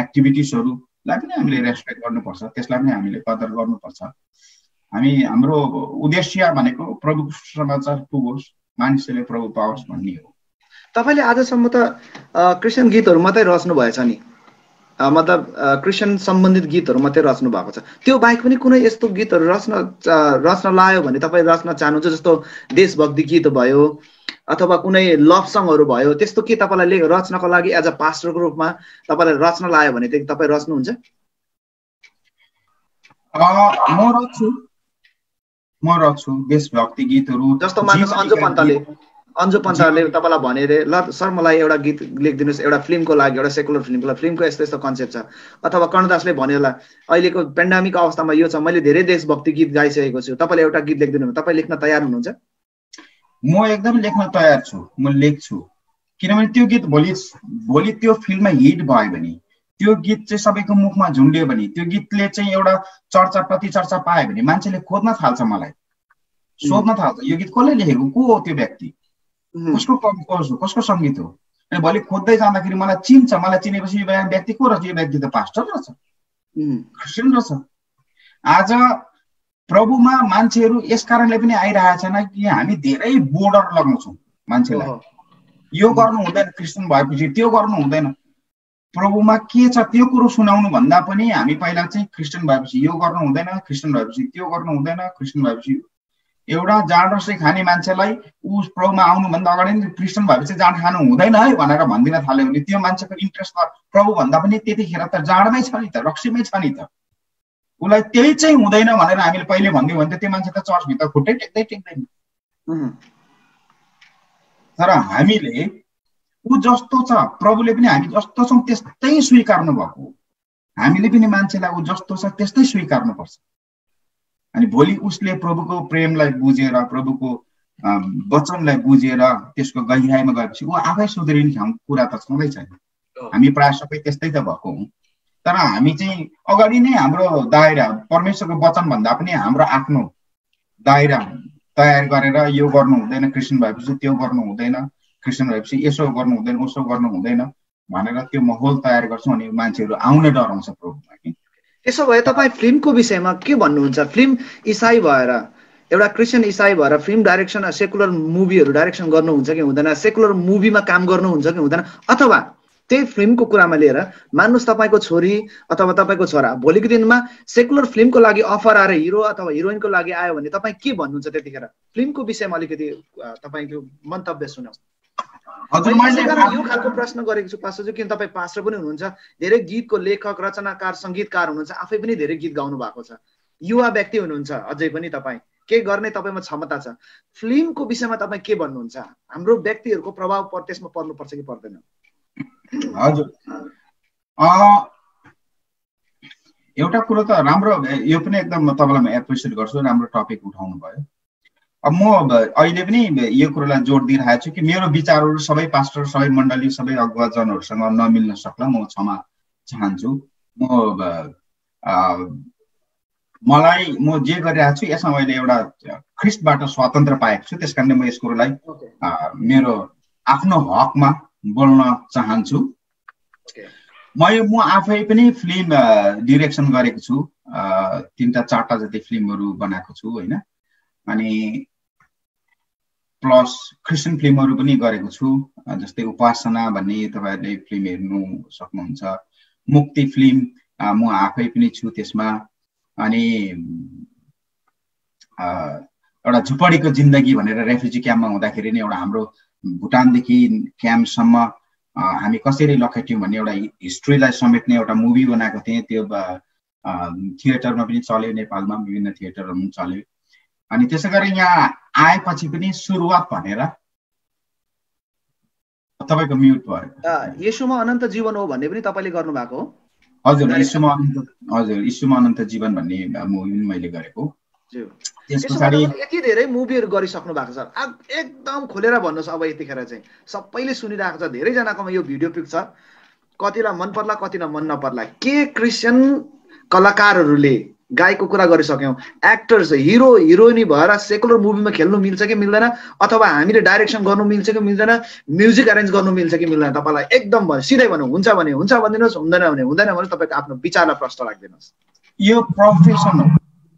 एक्टिभिटिजहरुलाई पनि हामीले रेस्पेक्ट गर्नुपर्छ, त्यसलाई पनि हामीले कदर गर्नुपर्छ। हामी हाम्रो उद्देश्य भनेको प्रभुको सुसमाचार पुगोस्, मानिसले प्रभु पाओस् भन्ने हो। तपाईले आजसम्म त क्रिश्चियन गीतहरु मात्रै रच्नु भएछ नि, मतलब क्रिश्चियन सम्बन्धित गीतहरु मात्रै रच्नु भएको छ। त्यो बाहेक पनि कुनै यस्तो गीतहरु रचन रचन लायो भने तपाईँ रचन चाहनुहुन्छ? जस्तो देशभक्ति गीत भयो अथवा कुनै लभ सङहरु भयो, त्यस्तो के तपाईलाई रचनको लागि एज अ पास्टरको रूपमा तपाईलाई रचना लायो भने त्यो तपाईँ रच्नुहुन्छ? म रच्छु, म रच्छु देशभक्ति गीतहरु। जस्तो मानिस अन्जु पन्तले अंजु पन्चालले तपाईलाई भने रे ल सर मलाई एउटा गीत लेखिदिनुस् एउटा फिल्मको लागि एउटा सेकुलर फिल्मको लागि फिल्मको यस्तो यस्तो कन्सेप्ट छ अथवा कर्णदासले भन्यो होला अहिलेको पेन्डेमिक अवस्थामा यो छ मैले धेरै देशभक्ति गीत गाइसकेको छु तपाईले एउटा गीत लेखिदिनु भने तपाईले लेख्न तयार हुनुहुन्छ म एकदम लेख्न तयार छु म लेख्छु किनभने त्यो गीत भोलि भोलि त्यो फिल्ममा हिट भयो भने त्यो गीत चाहिँ सबैको मुखमा झुन्ड्यो भने त्यो गीतले चाहिँ एउटा चर्चा प्रतिचर्चा पायो भने मान्छेले खोज्न थाल्छ मलाई सोध्न थाल्छ यो गीत कसले लेखेको को हो त्यो व्यक्ति कसको कम्पोज हो कसको संगीत हो अनि भोलि खोज्दै जाँदाखेरि मलाई चिन्छ मलाई चिनेपछि यो व्यक्ति को रहेछ यो व्यक्ति त पास्टर रहेछ क्रिस्चियन रहेछ आज प्रभुमा मान्छेहरू यस कारणले पनि आइरहेका छन् कि हामी धेरै बोर्डर लगाउँछौँ मान्छेलाई यो गर्नु हुँदैन क्रिस्चियन भएपछि त्यो गर्नु हुँदैन प्रभुमा के छ त्यो कुरो सुनाउनु भन्दा पनि हामी पहिला चाहिँ क्रिस्चियन भएपछि यो गर्नु हुँदैन क्रिस्चियन भएपछि त्यो गर्नु हुँदैन क्रिस्चियन भएपछि एउटा जाँड रसै खाने मान्छेलाई ऊ प्रभुमा आउनुभन्दा अगाडि नै क्रिस्चियन भएपछि जाँड खानु हुँदैन है भनेर भनिदिन थाल्यो भने त्यो मान्छेको इन्ट्रेस्ट त प्रभु भन्दा पनि त्यतिखेर त जाँडमै छ नि त रक्सीमै छ नि त उलाई त्यही चाहिँ हुँदैन भनेर हामीले पहिले भन्दियो भने त त्यो मान्छे त चर्चभित्र खुट्टै टेक्दै टेक्दैन तर हामीले ऊ जस्तो छ प्रभुले पनि हामी जस्तो छौँ त्यस्तै स्वीकार्नु भएको हामीले पनि मान्छेलाई ऊ जस्तो छ त्यस्तै स्वीकार्नुपर्छ अनि भोलि उसले प्रभुको प्रेमलाई बुझेर प्रभुको वचनलाई बुझेर त्यसको गहिराइमा गएपछि ऊ आफै सुध्रिने कुरा त छँदै छैन हामी प्रायः सबै त्यस्तै त भएको हौँ तर हामी चाहिँ अगाडि नै हाम्रो दायरा परमेश्वरको वचन भन्दा पनि हाम्रो आफ्नो दायरा तयार गरेर यो गर्नु हुँदैन क्रिस्चियन भएपछि त्यो गर्नु हुँदैन क्रिस्चियन भएपछि यसो गर्नु हुँदैन उसो गर्नु हुँदैन भनेर त्यो माहौल तयार गर्छौँ अनि मान्छेहरू आउने डराउँछ प्रभुमा कि त्यसो भए तपाईँ फिल्मको विषयमा के भन्नुहुन्छ फिल्म इसाई भएर एउटा क्रिस्चियन इसाई भएर फिल्म डाइरेक्सन सेकुलर मुभीहरू डाइरेक्सन गर्नुहुन्छ कि हुँदैन सेकुलर मुभीमा काम गर्नुहुन्छ कि हुँदैन अथवा त्यही फिल्मको कुरामा लिएर मान्नुस् तपाईको छोरी अथवा तपाईको छोरा भोलिको दिनमा सेकुलर फिल्मको लागि अफर आएर हिरो अथवा हिरोइनको लागि आयो भने तपाई के भन्नुहुन्छ त्यतिखेर फिल्मको विषयमा अलिकति तपाईको मन्तव्य सुनाउँ हजुर मैले यो खालको प्रश्न गरेको छु पास्टरजी किन तपाई पास्टर पनि हुनुहुन्छ धेरै गीतको लेखक रचनाकार संगीतकार हुनुहुन्छ आफै पनि धेरै गीत गाउनु भएको छ युवा व्यक्ति हुनुहुन्छ अझै पनि तपाई के गर्ने तपाईमा क्षमता छ फिल्मको विषयमा तपाई के भन्नुहुन्छ हाम्रो व्यक्तिहरुको प्रभाव त्यसमा पर्नु पर्छ कि पर्दैन हजुर एउटा कुरो त राम्रो यो पनि एकदम तपाईलाई म एप्रिसिएट गर्छु राम्रो टपिक उठाउनु भयो अब म अहिले पनि यो कुरोलाई जोड दिइरहेको छु कि मेरो विचारहरू सबै पास्टर सबै मण्डली सबै अगुवाजनहरूसँग नमिल्न सक्ला म क्षमा चाहन्छु म मलाई म जे गरिरहेको छु यसमा मैले एउटा ख्रिस्टबाट स्वतन्त्र पाएको छु त्यस कारणले म यस कुरोलाई मेरो आफ्नो हकमा बोल्न चाहन्छु म यो म आफै पनि फिल्म डिरेक्सन गरेको छु तीनटा चारटा जति फिल्महरू बनाएको छु होइन अनि प्लस क्रिस्चियन फिल्महरू पनि गरेको छु जस्तै उपासना भन्ने तपाईहरुले फिल्म हेर्नु सक्नुहुन्छ मुक्ति फिल्म म आफै पनि छु त्यसमा अनि एउटा झुपडीको जिन्दगी भनेर रेफ्युजी क्याम्पमा हुँदाखेरि नै एउटा हाम्रो भुटानदेखि क्याम्पसम्म हामी कसरी लखेट्यौँ भन्ने एउटा हिस्ट्रीलाई समेट्ने एउटा मुभी बनाएको थिएँ त्यो थिएटरमा पनि चल्यो नेपालमा विभिन्न थिएटरहरू पनि चल्यो अनि त्यसै गरी यहाँ आएपछि पनि सुरुवात भनेर तपाईँको म्युट भयो येशूमा अनन्त जीवन हो भन्ने पनि तपाईँले गर्नुभएको हो हजुर येशूमा अनन्त हजुर येशूमा अनन्त जीवन भन्ने मुभी मैले गरेको यति धेरै मुभीहरू गरिसक्नु भएको छ एकदम खोलेर भन्नुहोस् अब यतिखेर चाहिँ सबैले सुनिरहेको छ धेरैजनाकोमा यो भिडियो पिक छ कतिलाई मन पर्ला कतिलाई मन नपर्ला के क्रिस्चियन कलाकारहरूले गाएको कुरा गरिसक्यौँ एक्टर्स हिरो हिरोइनी भएर सेकुलर मुभीमा खेल्नु मिल्छ कि मिल्दैन अथवा हामीले डाइरेक्सन गर्नु मिल्छ कि मिल्दैन म्युजिक एरेन्ज गर्नु मिल्छ कि मिल्दैन तपाईँलाई एकदम सिधै भन्नु हुन्छ भने हुन्छ भनिदिनुहोस् हुँदैन भने हुँदैन भने तपाईँको आफ्नो विचारलाई प्रश्न राखिदिनुहोस् यो प्रोफेसन हो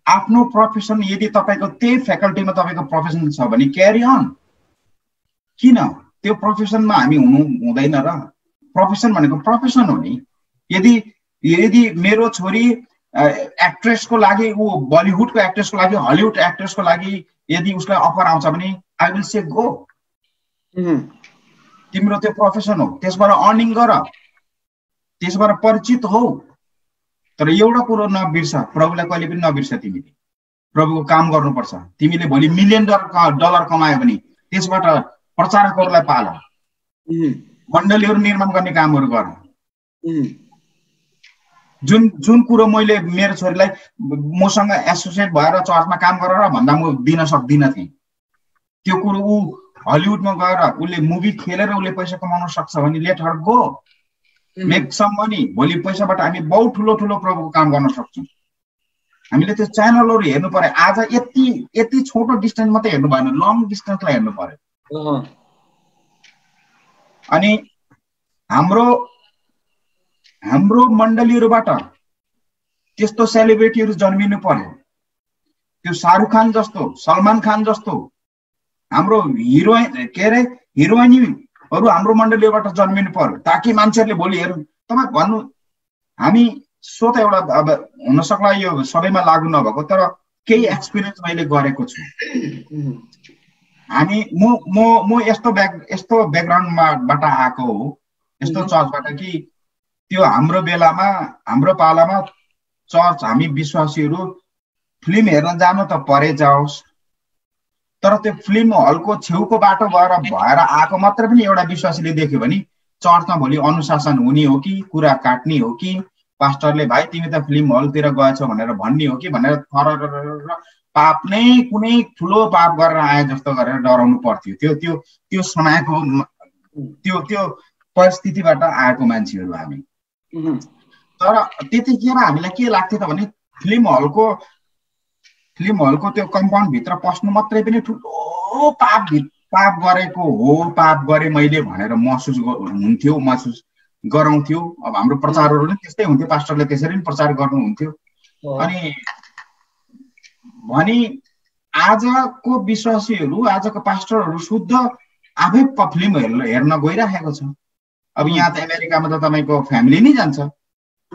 आफ्नो प्रोफेसन यदि तपाईको त्यही फ्याकल्टीमा तपाईको प्रोफेसन छ भने क्यारी अन किन त्यो प्रोफेसनमा हामी हुनु हुँदैन र प्रोफेसन भनेको प्रोफेसन हो नि यदि यदि मेरो छोरी एक्ट्रेसको लागि ऊ बलिउडको एक्ट्रेसको लागि हलिउड एक्ट्रेसको लागि यदि उसलाई अफर आउँछ भने आई विल से गो तिम्रो त्यो प्रोफेसन हो त्यसबाट अर्निङ गर त्यसबाट परिचित हो तर एउटा कुरो नबिर्स प्रभुलाई कहिले पनि नबिर्स तिमीले प्रभुको काम गर्नुपर्छ तिमीले भोलि मिलियन डलर डलर कमायो भने त्यसबाट प्रचारकहरूलाई पाल मण्डलीहरु निर्माण गर्ने कामहरु गर जुन जुन कुरा मैले मेरो छोरीलाई मसँग एसोसिएट भएर चर्चमा काम गरेर भन्दा म दिन सक्दिन थिए त्यो कुरा उ हलिउडमा गएर उले मुभी खेलेर उले पैसा कमाउन सक्छ भने let her go make some money भोलि पैसाबाट हामी बहुत ठुलो ठुलो प्रभुको काम गर्न सक्छौं हामीले त्यो च्यानलहरु हेर्नु पर्यो आज यति यति छोटो डिस्टेन्स मात्रै हेर्नु भएन लङ डिस्टेन्सलाई हेर्नु पर्यो अनि हाम्रो हाम्रो मण्डलीहरुबाट त्यस्तो सेलिब्रिटीहरु जन्मिनु पर्यो त्यो शाहरुख खान जस्तो सलमान खान जस्तो हाम्रो हिरोइन केरे हिरोइनहरु हाम्रो मण्डलीबाट जन्मिनु पर्यो ताकि मान्छेहरुले भोलि हेरौं तपाई भन्नु हामी सोत एउटा अब हुन सक्ला यो सबैमा लागु नभको तर केही एक्सपीरियन्स मैले गरेको छु हामी म म म यस्तो ब्याक यस्तो ब्याकग्राउन्डबाट आएको हो यस्तो चर्चबाट कि त्यो हाम्रो बेलामा हाम्रो पालामा चर्च हामी विश्वासीहरु फिल्म हेर्न जानु त परे जाओस् तर त्यो फिल्म हलको छेउको बाटो भएर भएर आको मात्र पनि एउटा विश्वासीले देख्यो भने चर्चमा भोलि अनुशासन हुने हो कि कुरा काट्ने हो कि पास्टरले भाइ तिमी त फिल्म हलतिर गएछौ भनेर भन्ने हो कि भनेर पाप नै कुनै ठुलो पाप गरेर आए जस्तो गरेर डराउनु पर्थ्यो त्यो त्यो त्यो समाजको त्यो त्यो परिस्थितिबाट आएको मान्छेहरु हामी तर त्यतिखेर हामीलाई के लाग्थ्यो त भने फिल्म हलको फिल्म हलको त्यो कम्पाउन्ड भित्र पस्नु मात्रै पनि ठुलो पाप पाप गरेको हो पाप गरे मैले भनेर महसुस हुन्थ्यो महसुस गराउँथ्यो अब हाम्रो प्रचारहरु नि त्यस्तै हुन्थ्यो पास्टरले त्यसरी नै प्रचार गर्नुहुन्थ्यो अनि भनी आजको विश्वासीहरु आजको पास्टरहरु शुद्ध आफै फिल्म हेर्न गइराखेको छ अब यहाँ त अमेरिकामा त तपाईको फ्यामिली नै जान्छ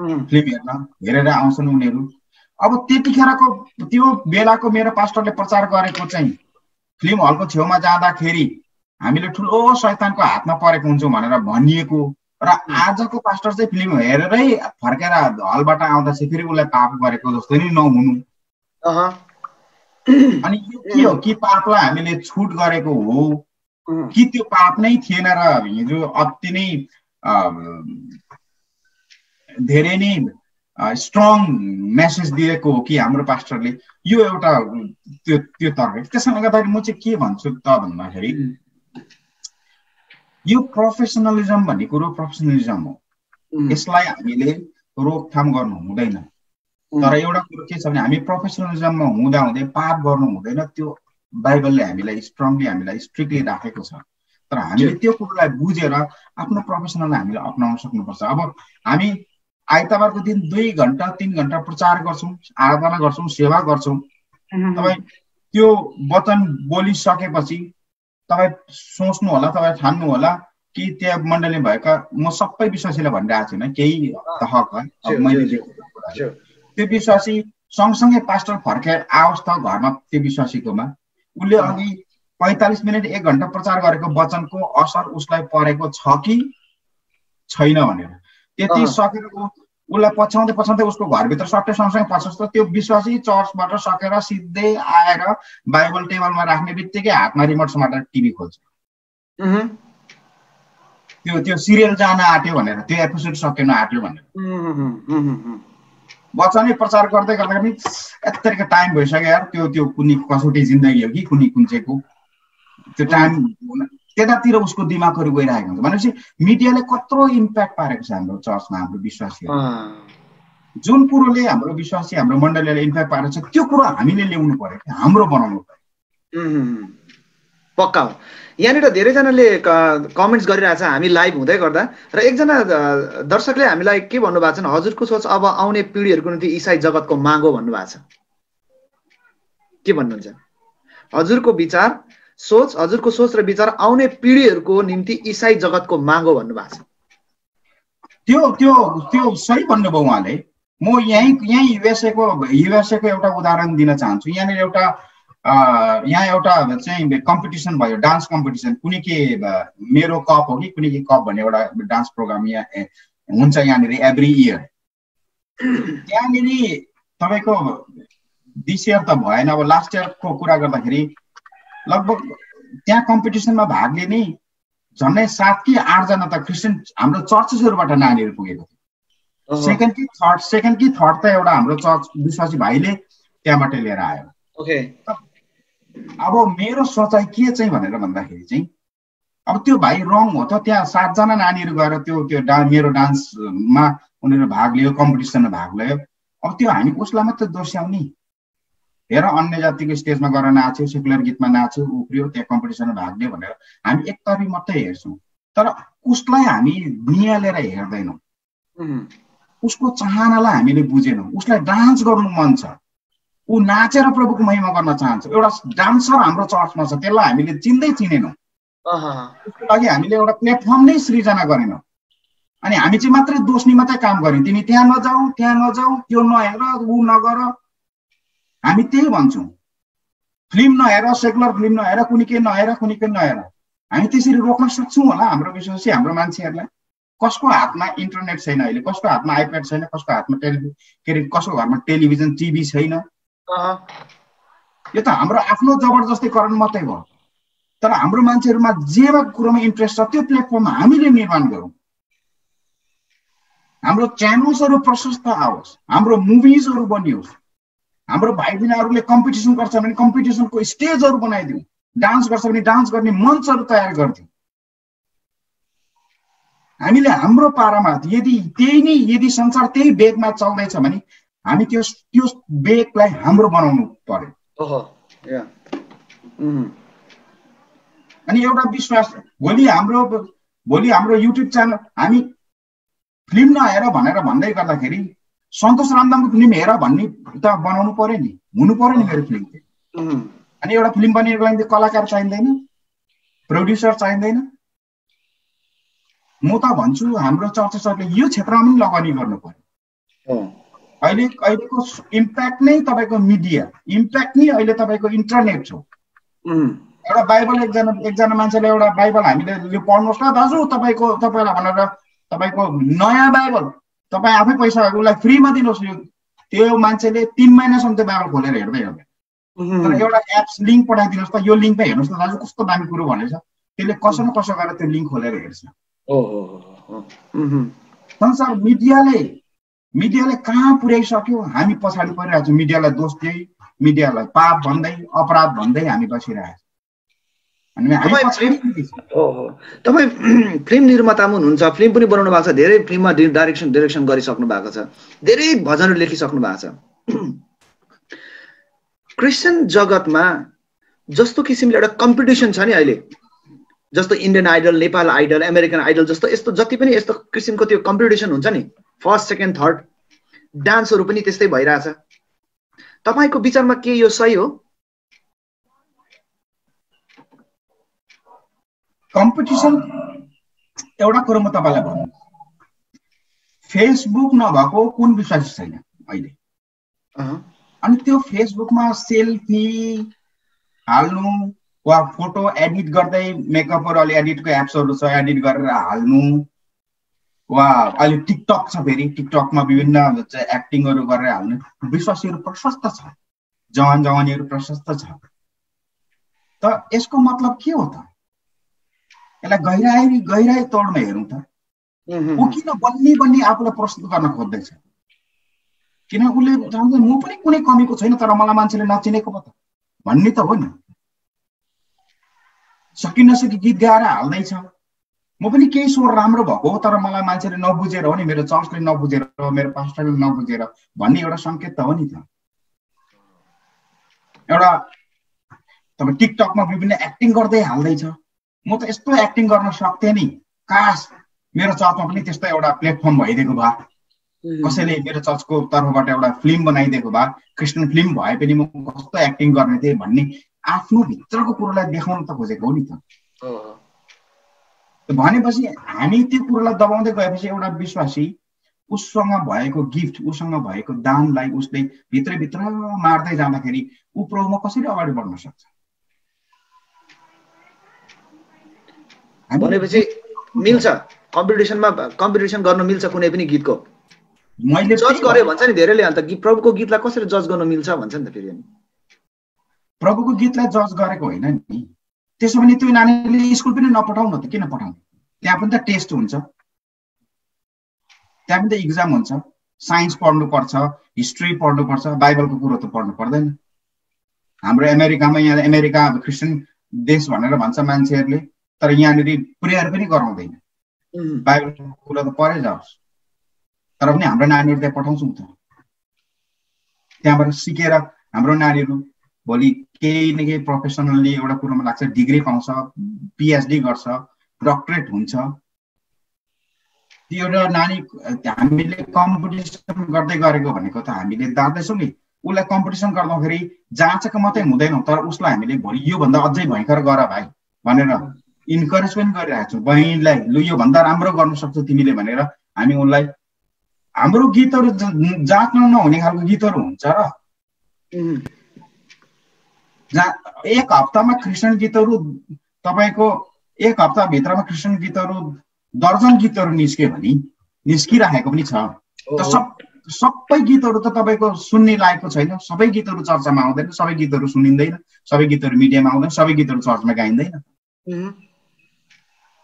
फिल्म हेर्न हेरेर आउँछन् उनीहरु अब त्यतिखेरको त्यो बेलाको मेरो पास्टरले प्रचार गरेको चाहिँ फिल्म हलको छेउमा जाँदाखेरि हामीले ठुलो शैतानको हातमा परेको हुन्छौं भनेर भनिएको र आजको पास्टर चाहिँ फिल्म हेरेरै फर्केर हलबाट आउँदा चाहिँ फेरि उले पाप गरेको जस्तो नि नहुनु अह अनि के हो कि पापलाई हामीले छुट गरेको हो कि त्यो पाप नै थिएन र हिजो अति नै धेरै नै स्ट्रङ मेसेज दिएको हो कि हाम्रो पास्टरले यो एउटा त्यो त्यो तर्क त्यसैले गर्दा म चाहिँ के भन्छु त भन्दाखेरि यो प्रोफेसनलिज्म भन्ने कुरो प्रोफेसनलिज्म हो यसलाई हामीले रोकथाम गर्नु हुँदैन तर एउटा कुरो के छ भने हामी प्रोफेसनलिज्ममा हुँदा हुँदै पाप गर्नु हुँदैन त्यो बाइबलले हामीलाई स्ट्रङली हामीलाई स्ट्रिक्टली राखेको छ तर हामीले त्यो कुरालाई बुझेर आफ्नो प्रोफेसनललाई हामीले अपनाउन सक्नुपर्छ अब हामी आइतबारको दिन दुई घण्टा तीन घण्टा प्रचार गर्छौं आराधना गर्छौं सेवा गर्छौं तपाई त्यो वचन बोलिसकेपछि तपाई सोच्नु होला तपाई ठान्नु होला कि त्यो मण्डलीमा भएका म सबै विश्वासीलाई भनिरहेको छैन केही हक अब मैले देखेको कुरा त्यो विश्वासी सँगसँगै पास्टर फर्केर आओस् त घरमा त्यो विश्वासीकोमा उले अघि पैंतालीस मिनेट एक घण्टा प्रचार गरेको वचनको असर उसलाई परेको छ कि छैन भनेर त्यति सकेर उलाई पछ्याउँदै पछ्याउँदै उसको घरभित्र सट्टे सँगसँगै पछ्याउँछ त्यो विश्वासी चर्चबाट सकेर सिधै आएर बाइबल टेबलमा राख्ने बित्तिकै हातमा रिमोट समातेर टिभी खोल्छ त्यो त्यो सिरियल जान आट्यो भनेर त्यो एपिसोड सकेन आट्यो भनेर वचनै प्रचार गर्दै गर्दा पनि यत्तिकै टाइम भइसक्यो यार त्यो त्यो कुनै कसोटी जिन्दगी हो कि कुनै कुनचेको त्यो टाइम त्यतातिर उसको दिमागहरु गइरहेको हुन्छ भनेपछि मिडियाले कत्रो इम्प्याक्ट पारेको छ हाम्रो चर्चमा हाम्रो विश्वासीहरु जुन कुरोले हाम्रो विश्वासी हाम्रो मण्डलीले इम्प्याक्ट पारेको छ त्यो कुरा हामीले ल्याउनु पर्यो कि हाम्रो बनाउनु पर्यो पक्का यहाँनिर धेरैजनाले कमेन्ट्स गरिरहेछ हामी लाइभ हुँदै गर्दा र एकजना दर्शकले हामीलाई के भन्नुभएको छ हजुरको सोच अब आउने पिढीहरुको निम्ति ईसाई जगतको माग हो भन्नुभएको छ के भन्नुहुन्छ हजुरको विचार सोच हजुरको सोच र विचार आउने पिढीहरुको निम्ति ईसाई जगतको माग हो भन्नुभएको छ त्यो त्यो त्यो सही भन्नुभयो उहाँले म यही यही युएसए को युएसए को एउटा उदाहरण दिन चाहन्छु यहाँनिर एउटा अ यहाँ एउटा चाहिँ कम्पिटिसन भयो डान्स कम्पिटिसन कुनै के मेरो कप हो कि कुनै के कप भन्ने एउटा डान्स प्रोग्राम यहाँ हुन्छ यहाँनिर एभ्री इयर त्यहाँनिर तपाईको दिस इयर त भएन अब लास्ट इयरको कुरा गर्दाखेरि लगभग त्यहाँ कम्पिटिसनमा भाग लिने झन्डै सात कि आठ जना त क्रिस्चियन हाम्रो चर्चहरुबाट नानीहरु पुगेको थियो। सेकेन्ड कि थर्ड सेकेन्ड कि थर्ड त एउटा हाम्रो चर्च विश्वासी भाइले त्यहाँबाट लिएर आयो। ओके, अब मेरो सोचाइ के चाहिँ भनेर भन्दाखेरि चाहिँ अब त्यो भाइ रङ हो त। त्यहाँ सात जना नानीहरु गएर त्यो त्यो डान्स मेरो डान्समा उनीहरु भाग लियो, कम्पिटिसनमा भाग लियो। अब त्यो हामी उसलाई मात्र दोस्याउने, हेर अन्य जातिको स्टेजमा गएर नाच्यो, सेकुलर गीतमा नाच्यो, उफ्रियो, त्यहाँ कम्पिटिसनमा भाग लियो भनेर हामी एकतर्फी मात्रै हेर्छौँ, तर उसलाई हामी नियालेर हेर्दैनौँ। उसको चाहनालाई हामीले बुझेनौँ। उसलाई डान्स गर्नु मन छ, ऊ नाचेर प्रभुको महिमा गर्न चाहन्छ। एउटा डान्सर हाम्रो चर्चमा छ, त्यसलाई हामीले चिन्दै चिनेनौँ। त्यसको लागि हामीले एउटा प्लेटफर्म नै सृजना गरेनौँ अनि हामी चाहिँ मात्रै दोस्नी मात्रै काम गऱ्यौँ। तिमी त्यहाँ नजाऊ, त्यहाँ नजाऊ, त्यो नहेर, ऊ नगर, हामी त्यही भन्छौँ। फिल्म नहेर, सेकुलर फिल्म नहेर, कुनै के नहेर, कुनै के नहेर। हामी त्यसरी रोक्न सक्छौँ होला हाम्रो विश्वासी, हाम्रो मान्छेहरूलाई? कसको हातमा इन्टरनेट छैन अहिले, कसको हातमा आइप्याड छैन, कसको हातमा टेलिभि के अरे कसको घरमा टेलिभिजन टिभी छैन। यो त हाम्रो आफ्नो जबरजस्तीकरण मात्रै भयो। तर हाम्रो मान्छेहरूमा जेमा कुरोमा इन्ट्रेस्ट छ त्यो प्लेटफर्म हामीले निर्माण गरौँ। हाम्रो च्यानल्सहरू प्रशस्त आओस्, हाम्रो मुभिजहरू बनियोस्, हाम्रो भाइ बहिनीहरूले कम्पिटिसन गर्छ भने कम्पिटिसनको स्टेजहरू बनाइदिउँ, डान्स गर्छ भने डान्स गर्ने मञ्चहरू तयार गरिदिउँ। हामीले हाम्रो पारामा यदि त्यही नै यदि संसार त्यही वेगमा चल्दैछ भने हामी त्यो त्यो वेगलाई हाम्रो बनाउनु पर्यो। अनि एउटा विश्वास, भोलि हाम्रो भोलि हाम्रो युट्युब च्यानल हामी फिल्म नहेर भनेर भन्दै गर्दाखेरि सन्तोष रामदामको फिल्म हेर भन्ने त बनाउनु पर्यो नि, हुनु पर्यो नि मेरो फिल्म। अनि एउटा फिल्म बनिएको लागि कलाकार चाहिँदैन, प्रड्युसर चाहिँदैन। म त भन्छु हाम्रो चर्च सरले यो क्षेत्रमा पनि लगानी गर्नु पर्यो। अहिले अहिलेको इम्प्याक्ट नै तपाईँको मिडिया, इम्प्याक्ट नै अहिले तपाईँको इन्टरनेट छ। एउटा बाइबल एकजना एकजना मान्छेले एउटा बाइबल हामीले यो पढ्नुहोस् न दाजु, तपाईँको तपाईँलाई भनेर तपाईँको नयाँ बाइबल तपाईँ आफै पैसा उसलाई फ्रीमा दिनुहोस्। यो त्यो मान्छेले तिन महिनासम्म त्यो बाइबल खोलेर हेर्दै हेर्दै तर एउटा एप्स लिङ्क पठाइदिनुहोस् त, यो लिङ्कमा हेर्नुहोस् न दाजु, कस्तो दामी कुरो भनेछ। त्यसले कसो न कसो गरेर त्यो लिङ्क खोलेर हेर्छ। संसार मिडियाले मिडियाले कहाँ पुर्याइसक्यो, हामी पछाडि परिरहेको छौँ। मिडियालाई दोष दिई, मिडियालाई पाप भन्दै, अपराध भन्दै हामी बसिरहेको छौँ। तपाईँ फिल्म निर्माता पनि हुनुहुन्छ, फिल्म पनि बनाउनु भएको छ, धेरै फिल्ममा डाइरेक्सन डाइरेक्सन गरिसक्नु भएको छ, धेरै भजनहरू लेखिसक्नु भएको छ। क्रिस्चियन जगतमा जस्तो किसिमले एउटा कम्पिटिसन छ नि अहिले, जस्तो Indian Idol, Nepal Idol, American Idol जस्तो यस्तो जति पनि यस्तो किसिमको त्यो कम्पिटिसन हुन्छ नि, फर्स्ट सेकेन्ड थर्ड डान्सहरू पनि त्यस्तै भइरहेछ। तपाईँको विचारमा के यो सही हो? कम्पिटिसन, एउटा कुरो म तपाईँलाई भन्नु, फेसबुक नभएको कुन विश्वासी छैन अहिले। अनि त्यो फेसबुकमा सेल्फी हाल्नु वा फोटो एडिट गर्दै मेकअपहरू, अलि एडिटको एप्सहरू छ, एडिट गरेर हाल्नु वा अलि टिकटक छ, फेरि टिकटकमा विभिन्न एक्टिङहरू गरेर हाल्नु। विश्वासीहरू प्रशस्त छ, जवान जवानीहरू प्रशस्त छ। त यसको मतलब के हो त? यसलाई गहिराई गहिराई तौरमा हेरौँ त, ऊ किन बन्ने बन्ने आफूलाई प्रस्तुत गर्न खोज्दैछ? किन उसले म पनि कुनै कमीको छैन तर मलाई मान्छेले नचिनेको पो त भन्ने त हो नि। सकि नसकि गीत गाएर हाल्दैछ, म पनि केही स्वर राम्रो भएको हो तर मलाई मान्छेले नबुझेर हो नि, मेरो चर्चले नबुझेर, मेरो पास्टरले नबुझेर भन्ने एउटा सङ्केत त हो नि। त एउटा तपाईँ टिकटकमा विभिन्न एक्टिङ गर्दै हाल्दैछ, म त यस्तो एक्टिङ गर्न सक्थेँ नि, काश मेरो चर्चमा पनि त्यस्तो एउटा प्लेटफर्म भइदिएको भए, कसैले मेरो चर्चको तर्फबाट एउटा फिल्म बनाइदिएको भए, क्रिस्चियन फिल्म भए पनि म कस्तो एक्टिङ गर्ने थिएँ भन्ने आफ्नो भित्रको कुरोलाई देखाउन त खोजेको हो नि। त भनेपछि हामी त्यो कुरोलाई दबाउँदै गएपछि एउटा विश्वासी उससँग भएको गिफ्ट, उसँग भएको दानलाई उसले भित्रभित्र मार्दै जाँदाखेरि ऊ प्रभुमा कसरी अगाडि बढ्न सक्छ? भनेपछि मिल्छ कम्पिटिसनमा, कम्पिटिसन गर्न मिल्छ कुनै पनि गीतको। मैले जज गरे भन्छ नि धेरैले, अन्त प्रभुको गीतलाई कसरी जज गर्न मिल्छ भन्छ नि त। फेरि प्रभुको गीतलाई जज गरेको होइन नि, त्यसो भने त्यो नानीले स्कुल पनि नपठाउनु त किन पठाउने त्यहाँ पनि त टेस्ट हुन्छ त्यहाँ पनि त एक्जाम हुन्छ साइन्स पढ्नु पर्छ हिस्ट्री पढ्नु पर्छ बाइबलको कुरा त पढ्नु पर्दैन हाम्रो अमेरिकामा यहाँ अमेरिका क्रिस्चियन देश भनेर भन्छ मान्छेहरूले तर यहाँनेरि प्रेयर पनि गराउँदैन बाइबलको कुरा त पढै जाओस् तर पनि हाम्रो नानीहरु त्यहाँ पठाउँछौं त त्यहाँबाट सिकेर हाम्रो नानीहरु भोलि केही न केही प्रोफेसनली एउटा कुरामा लाग्छ डिग्री पाउँछ पीएचडी गर्छ डॉक्टरेट हुन्छ त्यो एउटा नानी हामीले कम्पिटिसन गर्दै गरेको भनेको त हामीले दार्दै छौं नि उलाई कम्पिटिसन गर्दाखेरि जाँचको मात्रै हुँदैन तर उसलाई हामीले भोलि यो भन्दा अझै भयंकर गर भाइ भनेर इन्करेज पनि गरिरहेछौं बहिनीलाई लु यो भन्दा राम्रो गर्न सक्छौ तिमीले भनेर हामी उलाई हाम्रो गीतहरु जाँच्न नहुने खालको गीतहरु हुन्छ र एक हप्तामा क्रिस्चियन गीतहरु तपाईको एक हप्ता भित्रमा क्रिस्चियन गीतहरु दर्जन गीतहरु निस्के भनी निस्किराखेको पनि छ त सब सबै गीतहरु त तपाईको सुन्ने लायकको छैन सबै गीतहरु चर्चामा आउँदैन सबै गीतहरु सुनिँदैन सबै गीतहरु मिडियामा आउँदैन सबै गीतहरु चर्चमा गाइँदैन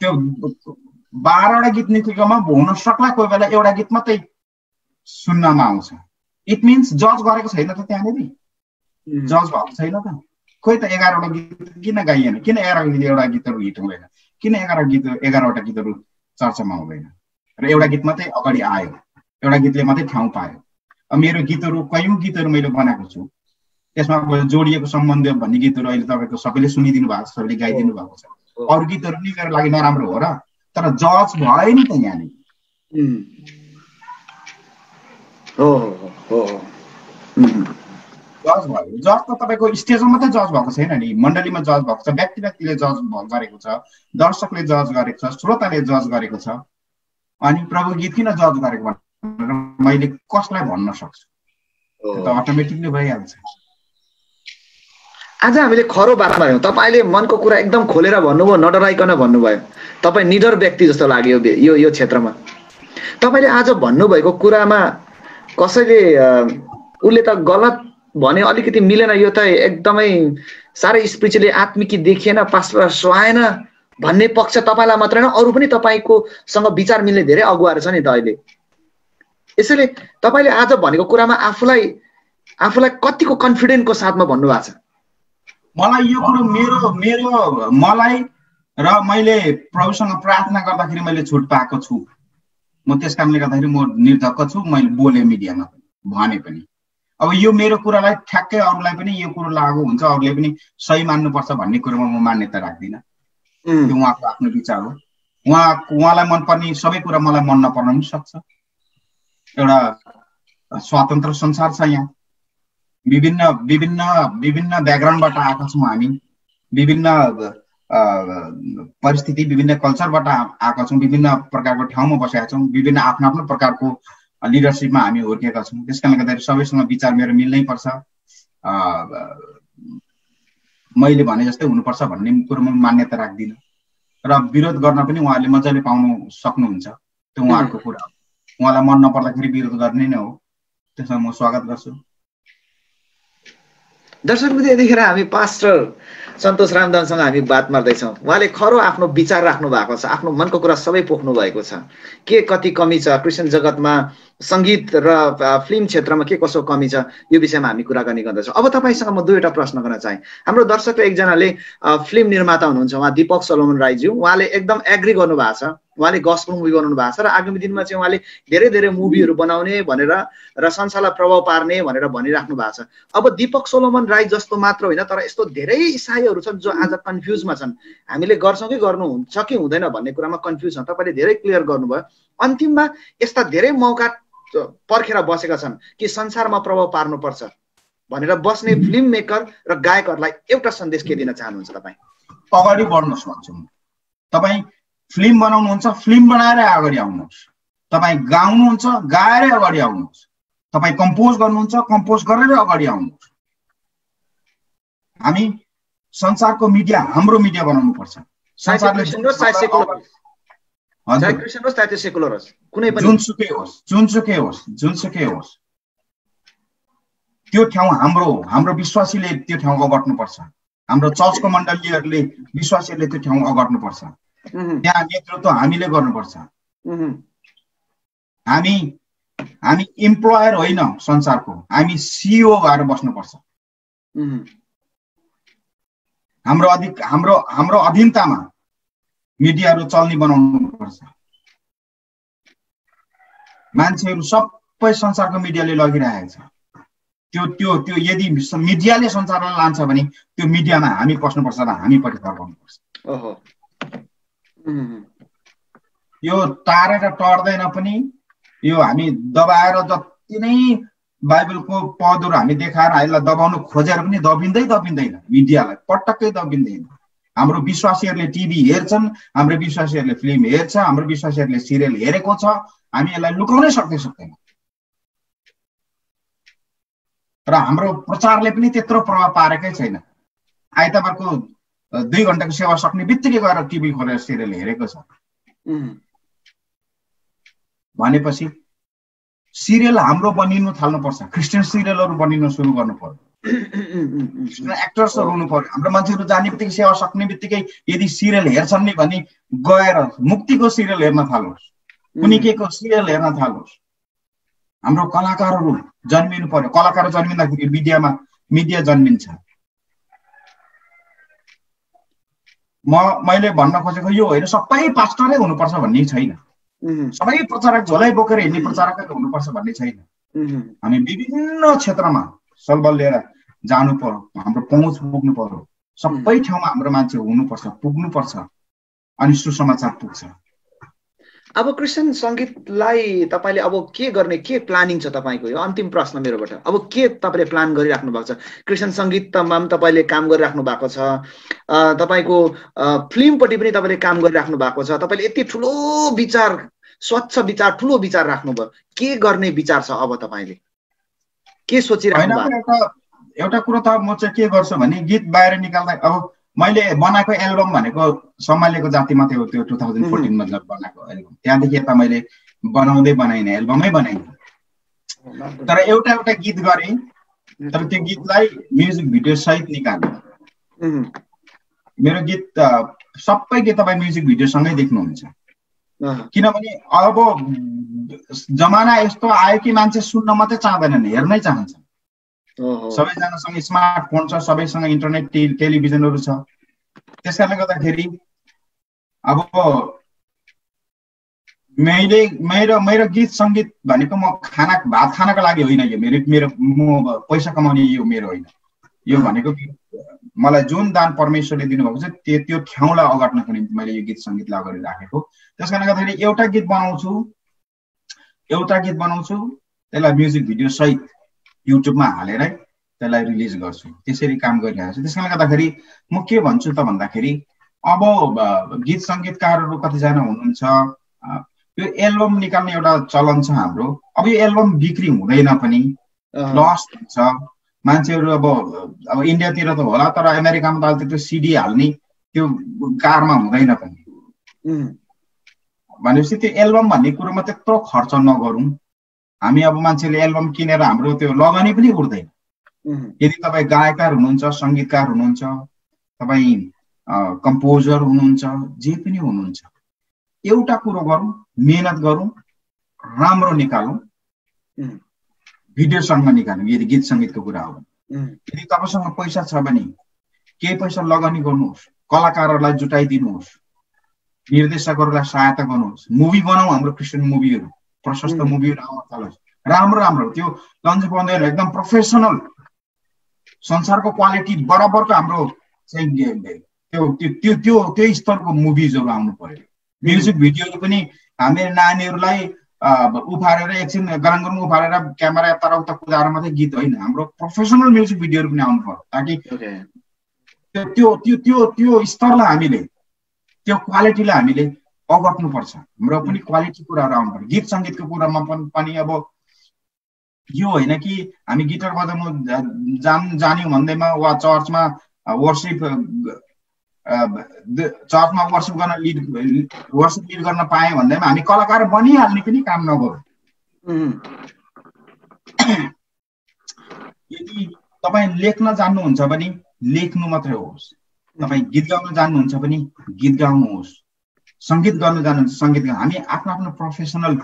त्यो बाह्र वटा गीत निस्केकोमा हुन सक्ला कोही बेला एउटा गीत मात्रै सुन्नमा आउँछ इट मिन्स जज गरेको छैन त त्यहाँनेरि जज भएको छैन त खोइ त एघार वटा गीत किन गाइएन किन एघार एउटा गीतहरु हिट हुँदैन किन एघार गीत एघार वटा गीतहरु चर्चामा आउँदैन र एउटा गीत मात्रै अगाडि आयो एउटा गीतले मात्रै ठाउँ पायो अब मेरो गीतहरु कयौं गीतहरु मैले बनाएको छु त्यसमा जोडिएको सम्बन्ध भन्ने गीतहरु अहिले तपाईको सबैले सुनिदिनु भएको छ सबैले गाइदिनु भएको छ अरु गीतहरु नि मेरो लागि नराम्रो हो र तर जज भयो नि त यहाँ नि हो हो जज भयो जज त तपाईको स्टेजमा मात्रै जज भएको छैन नि मण्डलीमा जज भएको छ व्यक्ति व्यक्तिले जज गरेको छ दर्शकले जज गरेको छ श्रोताले जज गरेको छ अनि प्रभु गीत किन जज गरेको भनेर मैले कसलाई भन्न सक्छु त अटोमेटिकली भइहाल्छ आज हामीले खरो बातमा भयौं तपाईले मनको कुरा एकदम खोलेर भन्नुभयो नडराइकन भन्नुभयो तपाई निडर व्यक्ति जस्तो लाग्यो यो यो क्षेत्रमा तपाईले आज भन्नुभएको कुरामा कसैले उले त गलत भने अलिकति मिलेन यो त एकदमै सारै स्पिरिचुअली आत्मिकी देखिएन पास्टर स्वायन भन्ने पक्ष तपाईलाई मात्र हैन अरु पनि तपाईको सँग विचार मिल्ने धेरै अगुवाहरु छ नि त अहिले यसैले तपाईले आज भनेको कुरामा आफुलाई आफुलाई कतिको कन्फिडेन्टको साथमा भन्नु भएको छ मलाई यो कुरा मेरो मेरो मलाई र मैले प्रभुसँग प्रार्थना गर्दाखेरि मैले छुट पाएको छु म त्यसकारणले गर्दाखेरि म निर्धक्क छु मैले बोले मिडियामा भने पनि अब यो मेरो कुरालाई ठ्याक्कै अरुलाई पनि यो कुरा लागु हुन्छ अरुले पनि सही मान्नुपर्छ भन्ने कुरामा म मान्यता राख्दिनँ त्यो उहाँको आफ्नो विचार हो उहाँ उहाँलाई मन पर्ने सबै कुरा मलाई मन नपर्न पनि सक्छ एउटा स्वतन्त्र संसार छ यहाँ विभिन्न विभिन्न विभिन्न ब्याकग्राउन्डबाट आएको छौं हामी विभिन्न परिस्थिति विभिन्न कल्चरबाट आएको छौं विभिन्न प्रकारको ठाउँमा बसेका छौं विभिन्न आफ्नो आफ्नो प्रकारको लिडरशिपमा हामी हुर्केका छौं त्यसकारणले गर्दा सबैसँग विचार मेरो मिल्नै पर्छ मैले भने जस्तै हुनुपर्छ भन्ने कुरामा मान्यता राख्दिन र विरोध गर्न पनि उहाँहरूले मजाले पाउनु सक्नुहुन्छ त्यो उहाँहरूको कुरा हो उहाँलाई मन नपर्दाखेरि विरोध गर्ने नै हो त्यसमा म स्वागत गर्छु दर्शक मित्र यतिखेर हामी पास्टर सन्तोष रामदामसँग हामी बात मार्दै छौं उहाँले खरो आफ्नो विचार राख्नु भएको छ आफ्नो मनको कुरा सबै पोख्नु भएको छ के कति कमी छ क्रिस्चियन जगतमा संगीत र फिल्म क्षेत्रमा के कसो कमी छ यो विषयमा हामी कुरा गर्ने गर्दछौं अब तपाईसँग म दुईवटा प्रश्न गर्न चाहे हाम्रो दर्शक एकजनाले फिल्म निर्माता हुनुहुन्छ उहाँ दीपक सोलोमन राईज्यू उहाँले एकदम एग्री गर्नु भएको छ उहाँले गस्पेल मुभी बनाउनु भएको छ र आगामी दिनमा चाहिँ उहाँले धेरै धेरै मुभीहरु बनाउने भनेर र संसारलाई प्रभाव पार्ने भनेर भनिराख्नु भएको छ अब दीपक सोलोमन राई जस्तो मात्र होइन तर यस्तो धेरै इसाईहरु छन् जो आज कन्फ्युजमा छन् हामीले गर्छौं कि गर्नु हुन्छ कि हुँदैन भन्ने कुरामा कन्फ्युज छन् तपाईले धेरै क्लियर गर्नुभयो अन्तिममा यस्ता धेरै मौका पर्खेर बसेका छन् कि संसारमा प्रभाव पार्नु पर्छ भनेर बस्ने फिल्म मेकर र गायकहरुलाई एउटा सन्देश के दिन चाहनुहुन्छ तपाई अगाडि बढ्नुहोस् भन्छु म तपाई फिल्म बनाउनुहुन्छ फिल्म बनाएर अगाडि आउनुहोस् तपाई गाउनुहुन्छ गाएर अगाडि आउनुहोस् तपाई कम्पोज गर्नुहुन्छ कम्पोज गरेर अगाडि आउनुहोस् हामी संसारको मिडिया हाम्रो मिडिया बनाउनु पर्छ संसारले सुन्नुहोस् साहित्यको हजुर क्रिस्चियन होस् साहित्य सेकुलर होस् कुनै पनि जुनसुकै होस् जुनसुकै होस् जुनसुकै होस् त्यो ठाउँ हाम्रो हाम्रो विश्वासीले त्यो ठाउँमा बट्नुपर्छ हाम्रो चर्चको मण्डलीहरूले विश्वासीहरूले त्यो ठाउँ अगाड्नुपर्छ, त्यहाँ नेतृत्व हामीले गर्नुपर्छ। हामी हामी एम्प्लॉयर होइन संसारको, हामी सीईओ भएर बस्नुपर्छ। हाम्रो अधिक हाम्रो हाम्रो अधीनतामा मिडियाहरू चल्ने बनाउनुपर्छ। मान्छेहरू सबै संसारको मिडियाले लगिरहेको छ। त्यो त्यो त्यो यदि मिडियाले संसारलाई लान्छ भने त्यो मिडियामा हामी पस्नुपर्छ र हामी प्रतिकार गर्नुपर्छ। ओहो यो तारेर टर्दैन पनि, यो हामी दबाएर जति नै बाइबलको पदहरू हामी देखाएर हामीलाई दबाउनु खोजेर पनि दबिँदै दबिँदैन, मिडियालाई पटक्कै दबिँदैन। हाम्रो विश्वासीहरूले टिभी हेर्छन्, हाम्रो विश्वासीहरूले फिल्म हेर्छ, हाम्रो विश्वासीहरूले सिरियल हेरेको छ, हामी यसलाई लुकाउनै सक्दै सक्दैन। र हाम्रो प्रचारले पनि त्यत्रो प्रभाव पारेकै छैन। आइतबारको दुई घण्टाको सेवा सक्ने बित्तिकै गएर टिभी खोलेर सिरियल हेरेको छ। भनेपछि सिरियल हाम्रो बनिनु थाल्नुपर्छ, क्रिस्चियन सिरियलहरू बनिनु सुरु गर्नु पर्यो, क्रिस्चियन एक्टर्सहरू हुनु पर्यो। हाम्रो मान्छेहरू जाने बित्तिकै सेवा सक्ने बित्तिकै यदि सिरियल हेर्छन् नि भने गएर मुक्तिको सिरियल हेर्न थालोस्, कुनिकेको सिरियल हेर्न थालोस्। हाम्रो कलाकारहरू जन्मिनु पर्यो, कलाकार जन्मिँदाखेरि मिडियामा मिडिया जन्मिन्छ। म मैले भन्न खोजेको यो होइन सबै पास्टरै हुनुपर्छ भन्ने छैन, सबै प्रचारक झोलै बोकेर हिँड्ने प्रचारकहरू हुनुपर्छ भन्ने छैन। हामी विभिन्न क्षेत्रमा सल्बल लिएर जानु पर्यो, हाम्रो पहुँच पुग्नु पर्यो, सबै ठाउँमा हाम्रो मान्छे हुनुपर्छ, पुग्नुपर्छ, अनि सुसमाचार पुग्छ। अब क्रिस्चियन संगीतलाई तपाईले अब के गर्ने के प्लानिङ छ तपाईको? यो अन्तिम प्रश्न मेरोबाट। अब के तपाईले प्लान गरिराख्नु भएको छ? क्रिस्चियन संगीतमा पनि तपाईले काम गरिराख्नु भएको छ, तपाईको फिल्मपट्टि पनि तपाईले काम गरिराख्नु भएको छ। तपाईले यति ठुलो विचार, स्वच्छ विचार, ठुलो विचार राख्नुभयो, के गर्ने विचार छ अब तपाईले? के सोचिराख्नु भएको? एउटा कुरा त म चाहिँ के गर्छु भने गीत बाहिर निकाल्दा, अब मैले बनाएको एल्बम भनेको सम्हालेको जाति मात्रै हो, त्यो दुई हजार चौध मा बनाएको एल्बम। त्यहाँदेखि यता मैले बनाउँदै बनाइने एल्बमै बनाइने, तर एउटा एउटा गीत गरेँ, तर त्यो गीतलाई म्युजिक भिडियो सहित निकाल्नु। मेरो गीत सबै गीत तपाईँ म्युजिक भिडियोसँगै देख्नुहुन्छ, किनभने अब जमाना यस्तो आयो कि मान्छे सुन्न मात्रै चाहँदैनन्, हेर्नै चाहन्छन्। सबैजनासँग स्मार्टफोन छ, सबैसँग इन्टरनेट टेलिभिजनहरू छ, त्यस कारणले गर्दाखेरि अब मैले मेरो मेरो गीत सङ्गीत भनेको म खाना भात खानको लागि होइन, यो मेरो मेरो म पैसा कमाउने यो मेरो होइन। यो भनेको मलाई जुन दान परमेश्वरले दिनुभएको छ त्यो त्यो ठाउँलाई अगाड्नको निम्ति मैले यो गीत सङ्गीतलाई अगाडि राखेको। त्यस कारणले गर्दाखेरि एउटा गीत बनाउँछु, एउटा गीत बनाउँछु त्यसलाई म्युजिक भिडियो सहित युट्युबमा हालेर त्यसलाई रिलिज गर्छु, त्यसरी काम गरिरहेको छु। त्यस कारणले गर्दाखेरि म के भन्छु त भन्दाखेरि अब गीत सङ्गीतकारहरू कतिजना हुनुहुन्छ, यो एल्बम निकाल्ने एउटा चलन छ हाम्रो। अब यो एल्बम बिक्री हुँदैन पनि, लस हुन्छ। मान्छेहरू अब अब इन्डियातिर त होला, तर अमेरिकामा त अहिले त्यो सिडी हाल्ने त्यो कारमा हुँदैन पनि। भनेपछि त्यो एल्बम भन्ने कुरोमा त्यत्रो खर्च नगरौँ हामी। अब मान्छेले एल्बम किनेर हाम्रो त्यो लगानी पनि उठ्दैन। यदि तपाईँ गायककार हुनुहुन्छ, सङ्गीतकार हुनुहुन्छ, तपाईँ कम्पोजर हुनुहुन्छ, जे पनि हुनुहुन्छ, एउटा कुरो गरौँ, मेहनत गरौँ, राम्रो निकालौँ, भिडियोसँग निकालौँ। यदि गीत सङ्गीतको कुरा हो, यदि तपाईँसँग पैसा छ भने केही पैसा लगानी गर्नुहोस्, कलाकारहरूलाई जुटाइदिनुहोस्, निर्देशकहरूलाई सहायता गर्नुहोस्, मुभी बनाऊ। हाम्रो क्रिस्चियन मुभीहरू, प्रशस्त मुभीहरू आउन थालोस्, राम्रो राम्रो, त्यो लन्च पाउँदैन एकदम प्रोफेसनल, संसारको क्वालिटी बराबरको हाम्रो चाहिँ त्यो त्यो त्यो त्यो स्तरको मुभिजहरू आउनु पर्यो। म्युजिक भिडियोहरू पनि हामी नानीहरूलाई उफारेर एकछिन गराङगुरुङ उफारेर क्यामेरा यता उता कुदाएर मात्रै गीत होइन, हाम्रो प्रोफेसनल म्युजिक भिडियोहरू पनि आउनु पर्यो, ताकि त्यो त्यो त्यो त्यो त्यो स्तरलाई हामीले, त्यो क्वालिटीलाई हामीले अगट्नुपर्छ। हाम्रो पनि क्वालिटी कुराहरू आउनु पर्यो। गीत सङ्गीतको कुरामा पनि अब यो होइन कि हामी गिटार बजाउनु जान जान्यौँ भन्दैमा वा चर्चमा वर्सिप चर्चमा वर्सिप गर्न लिड वर्सिप लिड गर्न पाएँ भन्दैमा हामी कलाकार बनिहाल्ने पनि काम नगरौँ। यदि तपाईँ लेख्न जान्नुहुन्छ भने लेख्नु मात्रै होस् तपाई गीत गाउन जान्नुहुन्छ भने गीत गाउनुहोस् संगीत गर्न जान्नुहुन्छ संगीत गाउनु हामी आफ्नो आफ्नो प्रोफेसनल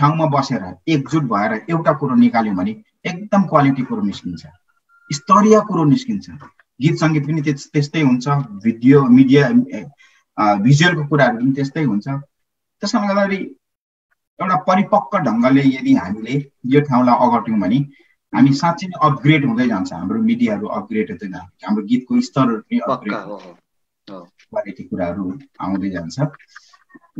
ठाउँमा बसेर एकजुट भएर एउटा कुरा निकाल्यौं भने एकदम क्वालिटी कुरा निस्किन्छ स्तरीय कुरा निस्किन्छ गीत संगीत पनि त्यस्तै हुन्छ भिडियो मिडिया भिजुअलको कुराहरु पनि त्यस्तै हुन्छ त्यसकारण गर्दा एउटा परिपक्व ढंगले यदि हामीले यो ठाउँलाई अगाट्यौं भने हामी साच्चै नै अपग्रेड हुँदै जान्छ हाम्रो मिडियाहरु अपग्रेड हुँदै जान्छ हाम्रो गीतको स्तर पनि अपग्रेड हो क्वालिटी कुराहरु आउँदै जान्छ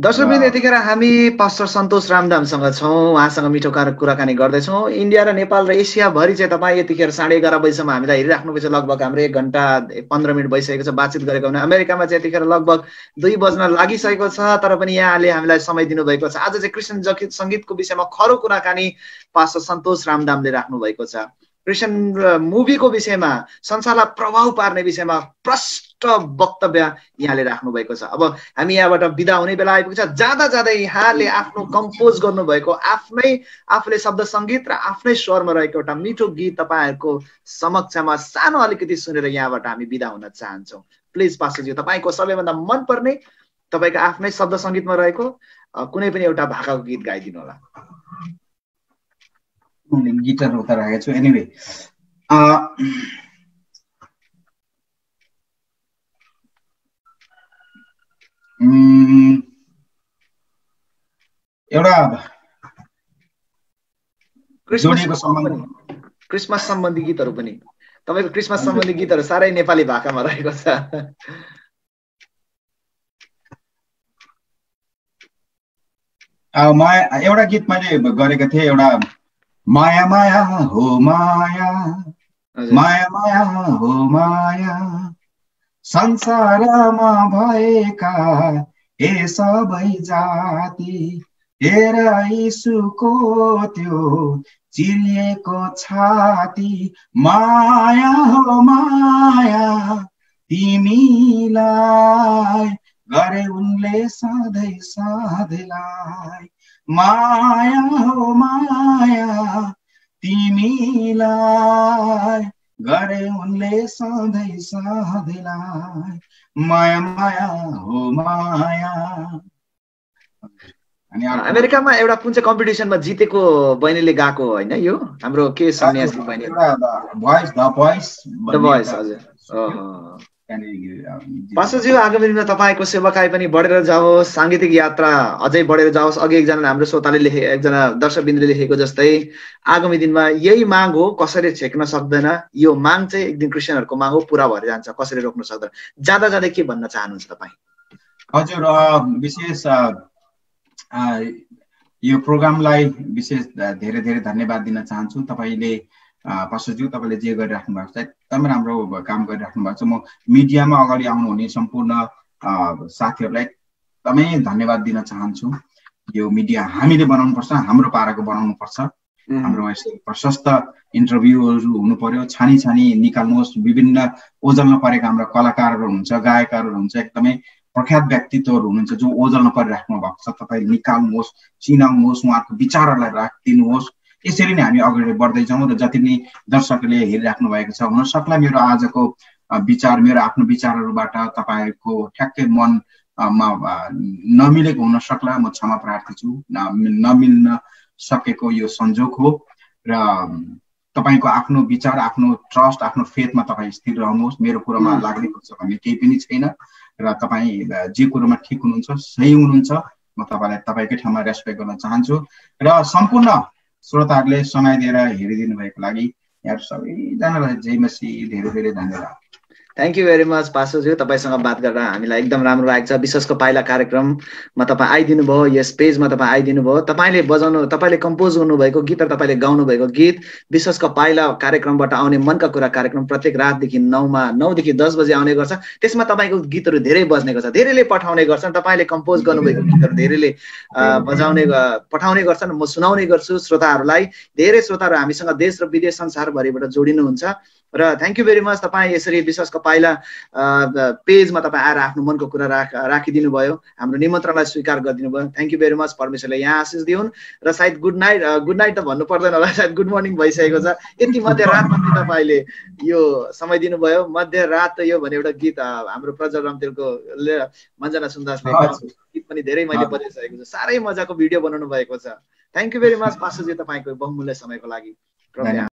दर्शक बिन यतिखेर हामी पास्टर सन्तोष रामदाम सँग छौं उहाँसँग मिठो कुराकानी गर्दै छौं इन्डिया र नेपाल र एशिया भरि चाहिँ तपाई यतिखेर साढे एघार बजेसम्म हामीलाई हेरिराख्नु भएको छ लगभग हाम्रो एक घण्टा पन्ध्र मिनेट भइसकेको छ बातचीत गरेको हुन अमेरिकामा चाहिँ यतिखेर लगभग दुई बज्न लागिसकेको छ तर पनि यहाँले हामीलाई समय दिनुभएको छ आज चाहिँ क्रिश्चियन संगीतको विषयमा खरो कुराकानी पास्टर सन्तोष रामदामले राख्नु भएको छ क्रिश्चियन मुभीको विषयमा संसारलाई प्रभाव पार्ने विषयमा प्रष्ट वक्तव्य यहाँले राख्नु भएको छ अब हामी यहाँबाट बिदा हुने बेला आइपुगेको छ ज्यादा ज्यादै यहाँले आफ्नो कम्पोज गर्नु भएको आफ्नै आफूले शब्द संगीत र आफ्नै स्वरमा रहेको एउटा मिठो गीत तपाईहरुको समक्षमा सानो अलिकति सुनेर यहाँबाट हामी बिदा हुन चाहन्छौं प्लिज पास्टर जी तपाईको सबैभन्दा मन पर्ने तपाईको आफ्नै शब्द संगीतमा रहेको कुनै पनि एउटा भाकाको गीत गाइदिनु होला गिटार होता रहा है तो एनीवे आ एउटा क्रिसमसको सम्बन्धी क्रिसमस सम्बन्धी गीतहरु पनि तपाईको क्रिसमस सम्बन्धी गीतहरु सारै नेपाली भाकामा रहेको छ आ म एउटा गीत मैले गरेको थिए एउटा माया माया हो माया माया माया हो माया संसारमा भएका ए सबै जाति हेर यीशुको त्यो चिलिएको छाती माया हो माया तिमीलाई गरे उनले सधैँ सधैँलाई माया हो माया तिमीलाई गरे उनले सधैँ सधैँलाई माया माया हो माया अमेरिकामा एउटा कुन चाहिँ कम्पिटिसनमा जितेको बहिनीले गाएको हैन यो हाम्रो के सन्यासी बहिनी voice the voice the voice हजुर अ पास्टर ज्यू आगामी दिनमा तपाईको सेवाकाई पनि बढेर जाओस् सांगीतिक यात्रा अझै बढेर जाओस् अघि एकजना हाम्रो श्रोताले लेखे एकजना दर्शकबिन्दुले लेखेको जस्तै आगामी दिनमा यही माग हो कसैले छेक्न सक्दैन यो माग चाहिँ एक दिन क्रिश्चियनहरुको माग हो पूरा भएर जान्छ कसैले रोक्न सक्दैन ज्यादा ज्यादै के भन्न चाहनुहुन्छ तपाई हजुर विशेष यो प्रोग्रामलाई विशेष धेरै धेरै धन्यवाद दिन चाहन्छु तपाईले पास्टर ज्यू तपाईले जे गरिराख्नु भएको छ एकदम राम्रो काम गरिराख्नु भएको छ म मिडियामा अगाडि आउनु हुने सम्पूर्ण साथीहरुलाई एकदमै धन्यवाद दिन चाहन्छु यो मिडिया हामीले बनाउनु पर्छ हाम्रो पाराको बनाउनु पर्छ हाम्रोमा प्रशस्त इन्टरभ्यूहरु हुनु पर्यो छानी छानी निकाल्नुहोस् विभिन्न ओझल्न परेका हाम्रा कलाकारहरु हुन्छ गायकहरु हुन्छ एकदमै प्रख्यात व्यक्तित्वहरु हुनुहुन्छ जो ओझल्न परिराख्नु भएको छ तपाईले निकाल्नुहोस् चिनाउनुहोस् उहाँको विचारहरुलाई राख्दिनुहोस् यसरी नै हामी अगाडि बढ्दै जाउँ र जति नै दर्शकले हेरिराख्नु भएको छ हुन सक्ला मेरो आजको विचार मेरो आफ्नो विचारहरुबाट तपाईहरुको ठ्याक्कै मनमा नमिलेको हुन सक्ला म क्षमा प्रार्थी छु नमिल्न सकेको यो संजोग हो र तपाईको आफ्नो विचार आफ्नो ट्रस्ट आफ्नो फेथमा तपाई स्थिर रहनुहोस् मेरो कुरामा लाग्ने हुन्छ भन्ने केही पनि छैन र तपाई जे कुरामा ठीक हुनुहुन्छ सही हुनुहुन्छ म तपाईलाई तपाईकै ठाउँमा रेस्पेक्ट गर्न चाहन्छु र सम्पूर्ण श्रोताहरुले समय दिएर हेरिदिनु भएको लागि यहाँ सबैजनालाई जय मसीह धेरै धेरै धन्यवाद thank you very much pastor ज्यू तपाईसँग बात गरेर हामीलाई एकदम राम्रो लागेको छ विश्वासको पाइला कार्यक्रममा तपाई आइदिनु भयो यस पेजमा तपाई आइदिनु भयो तपाईले बजाउनु तपाईले कम्पोज गर्नु भएको गीत र तपाईले गाउनु भएको गीत विश्वासको पाइला कार्यक्रमबाट आउने मनका कुरा कार्यक्रम प्रत्येक रातदेखि नौ मा नौ देखि दस बजे आउने गर्छ त्यसमा तपाईको गीतहरु धेरै बज्ने गर्छ धेरैले पठाउने गर्छन् तपाईले कम्पोज गर्नु भएको गीतहरु धेरैले बजाउने पठाउने गर्छन् म सुनाउने गर्छु श्रोताहरुलाई धेरै श्रोताहरु हामीसँग देश र विदेश संसारभरिबाट जोडिनुहुन्छ र थ्यांक यू भेरी मच तपाई यसरी विश्वासको तपाईलाई पेजमा तपाई आएर आफ्नो मनको कुरा राख राखिदिनु भयो हाम्रो निमन्त्रणलाई स्वीकार गरिदिनु भयो थ्यांक यू भेरी मच परमेश्वरले यहाँ आशीष दिउन् र सायद गुड नाइट गुड नाइट त भन्नु पर्दैन होला सायद गुड मर्निङ भइसकेको छ यति मध्य रातमा तपाईले यो समय दिनु भयो मध्य रात यो भन्ने एउटा गीत हाम्रो प्रज्वल रामतिलको मञ्जना सुन्दासले गीत पनि धेरै मैले बजाइसकेको छु सारै मजाको भिडियो बनाउनु भएको छ thank you very much pastor ji तपाईको बहुमूल्य समयको लागि